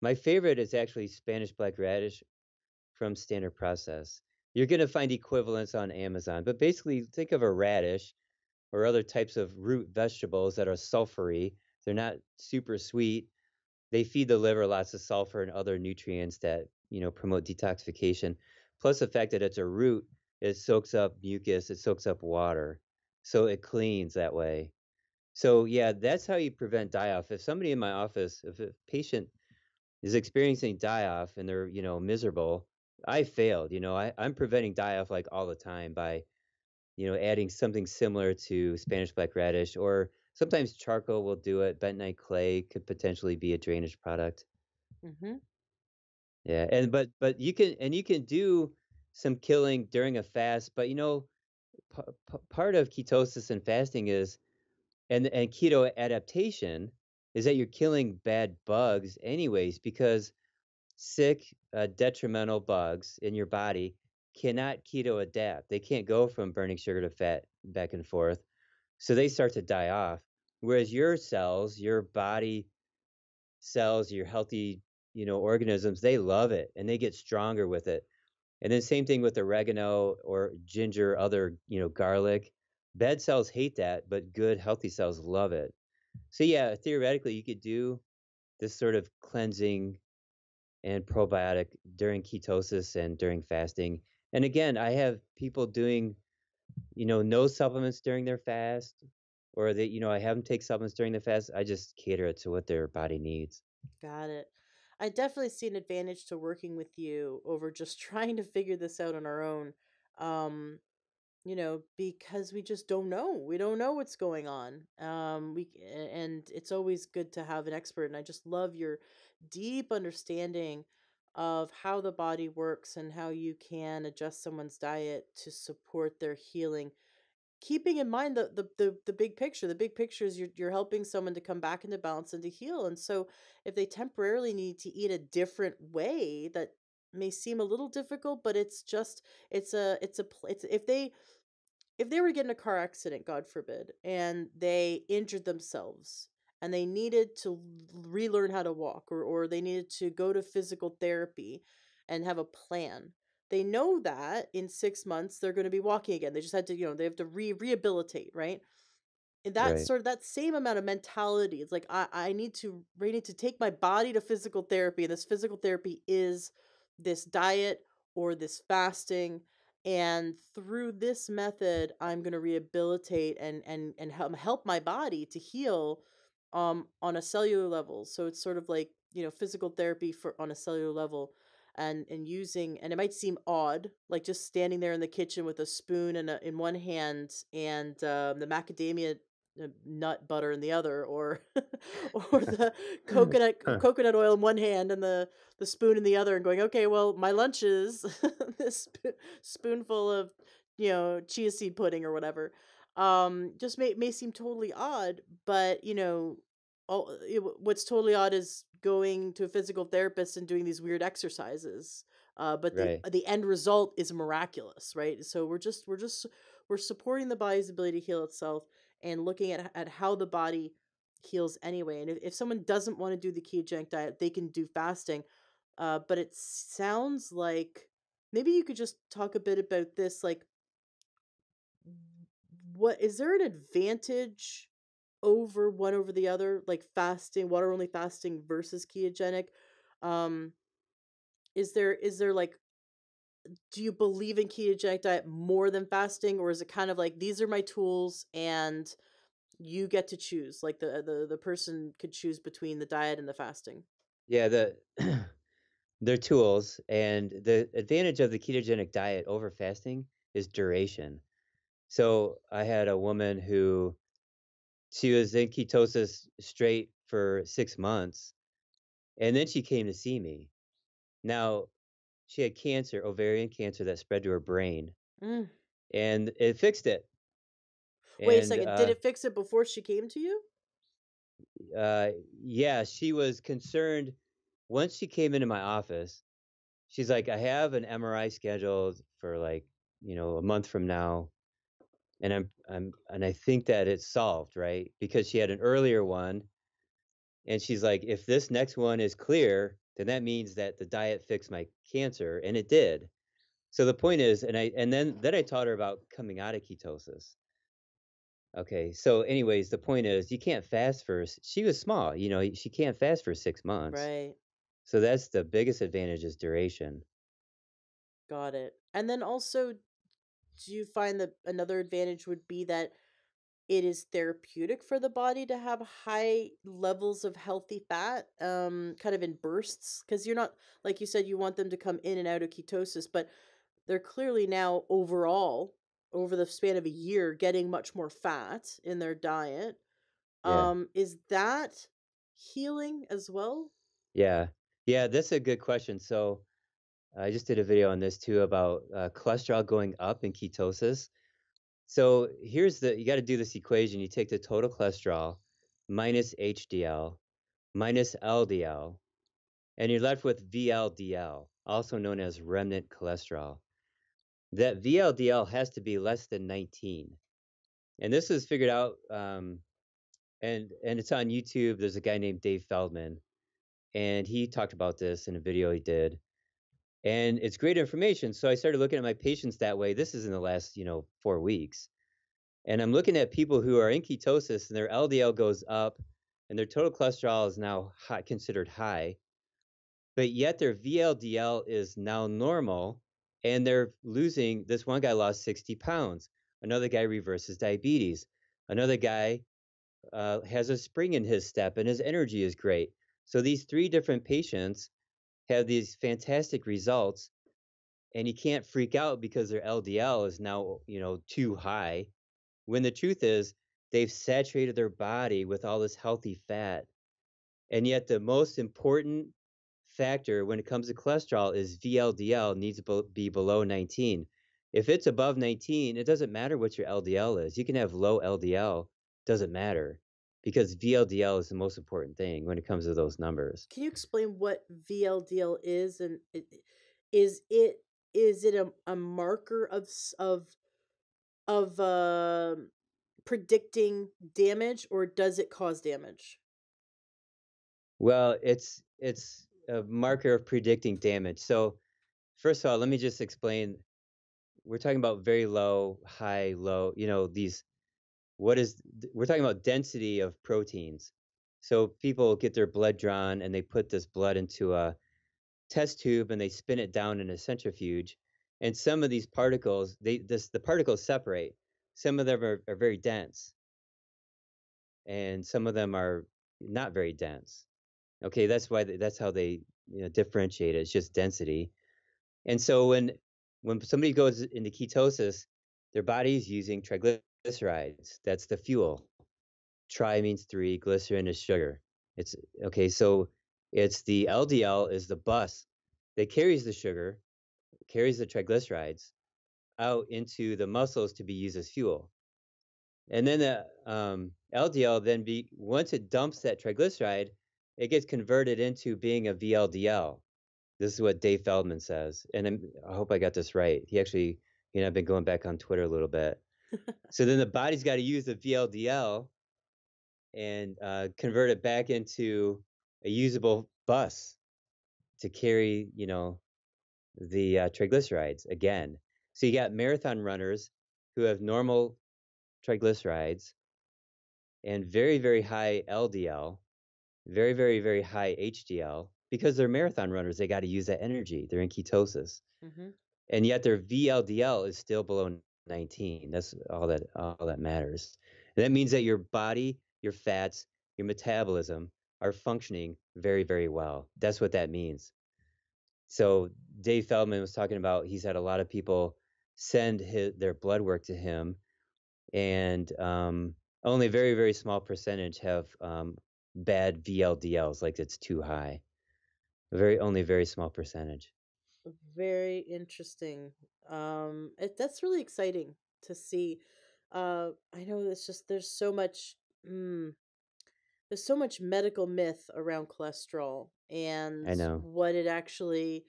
My favorite is actually Spanish black radish from Standard Process. You're going to find equivalents on Amazon, but basically think of a radish or other types of root vegetables that are sulfury. They're not super sweet. They feed the liver lots of sulfur and other nutrients that, you know, promote detoxification. Plus the fact that it's a root, it soaks up mucus, it soaks up water. So it cleans that way. So yeah, that's how you prevent die-off. If somebody in my office, if a patient is experiencing die-off and they're, you know, miserable, I failed. You know, I, I'm preventing die-off like all the time by, you know, adding something similar to Spanish black radish, or sometimes charcoal will do it. Bentonite clay could potentially be a drainage product. Mm-hmm. Yeah, and but but you can and you can do some killing during a fast. But you know, p- p- part of ketosis and fasting is, and and keto adaptation is that you're killing bad bugs anyways, because sick, uh, detrimental bugs in your body cannot keto adapt. They can't go from burning sugar to fat back and forth. So they start to die off. Whereas your cells, your body cells, your healthy, you know, organisms, they love it and they get stronger with it. And then same thing with oregano or ginger, other, you know, garlic. Bad cells hate that, but good healthy cells love it. So yeah, theoretically you could do this sort of cleansing and probiotic during ketosis and during fasting. And again, I have people doing, you know, no supplements during their fast, or that, you know, I have them take supplements during the fast. I just cater it to what their body needs. Got it. I definitely see an advantage to working with you over just trying to figure this out on our own, um, you know, because we just don't know. We don't know what's going on. Um, we and it's always good to have an expert. And I just love your deep understanding of how the body works and how you can adjust someone's diet to support their healing. Keeping in mind the the the, the big picture, the big picture is you're, you're helping someone to come back into balance and to heal. And so if they temporarily need to eat a different way, that may seem a little difficult, but it's just, it's a, it's a, it's, if they, if they were to get in a car accident, God forbid, and they injured themselves and they needed to relearn how to walk, or, or they needed to go to physical therapy and have a plan. They know that in six months they're going to be walking again. They just had to, you know, they have to re rehabilitate, right? And that's right. Sort of that same amount of mentality. It's like, I, I need to, I need to take my body to physical therapy. And this physical therapy is this diet or this fasting. And through this method, I'm going to rehabilitate and, and, and help my body to heal Um, on a cellular level. So it's sort of like, you know, physical therapy for on a cellular level, and, and using, and it might seem odd, like just standing there in the kitchen with a spoon and a, in one hand and um, the macadamia nut butter in the other, or or the coconut coconut oil in one hand and the the spoon in the other, and going, okay, well, my lunch is this sp- spoonful of, you know, chia seed pudding or whatever. Um, just may may seem totally odd, but you know, all, it, what's totally odd is going to a physical therapist and doing these weird exercises. Uh, but the right. the end result is miraculous, right? So we're just we're just we're supporting the body's ability to heal itself, and looking at, at how the body heals anyway. And if, if someone doesn't want to do the ketogenic diet, they can do fasting. Uh, but it sounds like maybe you could just talk a bit about this. Like, what is there an advantage over one over the other, like fasting, water only fasting versus ketogenic? Um, is there is there like, do you believe in ketogenic diet more than fasting, or is it kind of like, these are my tools and you get to choose, like the, the, the person could choose between the diet and the fasting? Yeah, the they're tools, and the advantage of the ketogenic diet over fasting is duration. So I had a woman who, she was in ketosis straight for six months, and then she came to see me. Now, she had cancer, ovarian cancer, that spread to her brain, mm. and it fixed it. Wait and, a second, uh, did it fix it before she came to you? Uh, yeah, she was concerned. Once she came into my office, she's like, I have an M R I scheduled for like, you know, a month from now, and I'm, I'm, and I think that it's solved, right? Because she had an earlier one, and she's like, if this next one is clear, then that means that the diet fixed my cancer, and it did. So the point is, and I and then then I taught her about coming out of ketosis. Okay, so anyways, the point is, you can't fast for, she was small, you know, she can't fast for six months. Right. So that's the biggest advantage, is duration. Got it. And then also, do you find that another advantage would be that it is therapeutic for the body to have high levels of healthy fat, um, kind of in bursts? Because you're not, like you said, you want them to come in and out of ketosis, but they're clearly now overall, over the span of a year, getting much more fat in their diet. Yeah. Um, is that healing as well? Yeah. Yeah, that's a good question. So I just did a video on this too, about uh, cholesterol going up in ketosis. So here's the, you got to do this equation. You take the total cholesterol minus H D L minus L D L, and you're left with V L D L, also known as remnant cholesterol. That V L D L has to be less than nineteen. And this was figured out, um, and and it's on YouTube. There's a guy named Dave Feldman, and he talked about this in a video he did. And it's great information. So I started looking at my patients that way. This is in the last, you know, four weeks. And I'm looking at people who are in ketosis, and their L D L goes up, and their total cholesterol is now high, considered high. But yet their V L D L is now normal, and they're losing. This one guy lost sixty pounds. Another guy reverses diabetes. Another guy uh, has a spring in his step, and his energy is great. So these three different patients have these fantastic results, and you can't freak out because their L D L is now, you know, too high, when the truth is they've saturated their body with all this healthy fat. And yet the most important factor when it comes to cholesterol is V L D L needs to be below nineteen. If it's above nineteen, it doesn't matter what your L D L is. You can have low L D L, doesn't matter, because V L D L is the most important thing when it comes to those numbers. Can you explain what V L D L is? And is it is it a, a marker of of of uh, predicting damage, or does it cause damage? Well, it's it's a marker of predicting damage. So first of all, let me just explain. We're talking about very low, high, low, you know, these. What is, we're talking about density of proteins. So people get their blood drawn, and they put this blood into a test tube, and they spin it down in a centrifuge. And some of these particles, they this the particles separate. Some of them are, are very dense, and some of them are not very dense. Okay, that's why they, that's how they, you know, differentiate it. It's just density. And so when when somebody goes into ketosis, their body's using triglycerides. That's the fuel. tri means three, glycerin is sugar. It's okay. So it's the L D L is the bus that carries the sugar, carries the triglycerides out into the muscles to be used as fuel. And then the um, L D L then be, once it dumps that triglyceride, it gets converted into being a V L D L. This is what Dave Feldman says. And I'm, I hope I got this right. He actually, you know, I've been going back on Twitter a little bit. So then the body's got to use the V L D L and uh, convert it back into a usable bus to carry, you know, the uh, triglycerides again. So you got marathon runners who have normal triglycerides and very, very high L D L, very, very, very high H D L, because they're marathon runners. They got to use that energy. They're in ketosis. Mm-hmm. And yet their V L D L is still below nineteen. That's all that, all that matters. And that means that your body, your fats, your metabolism are functioning very, very well. That's what that means. So Dave Feldman was talking about, he's had a lot of people send his, their blood work to him, and um, only a very, very small percentage have um, bad V L D Ls, like it's too high. Very, only a very small percentage. Very interesting. Um, it, that's really exciting to see. Uh, I know it's just, there's so much, mm, there's so much medical myth around cholesterol and I know what it actually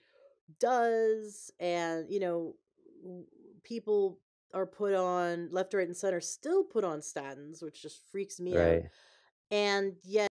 does. And, you know, people are put on left, right, and center, still put on statins, which just freaks me right out. And yet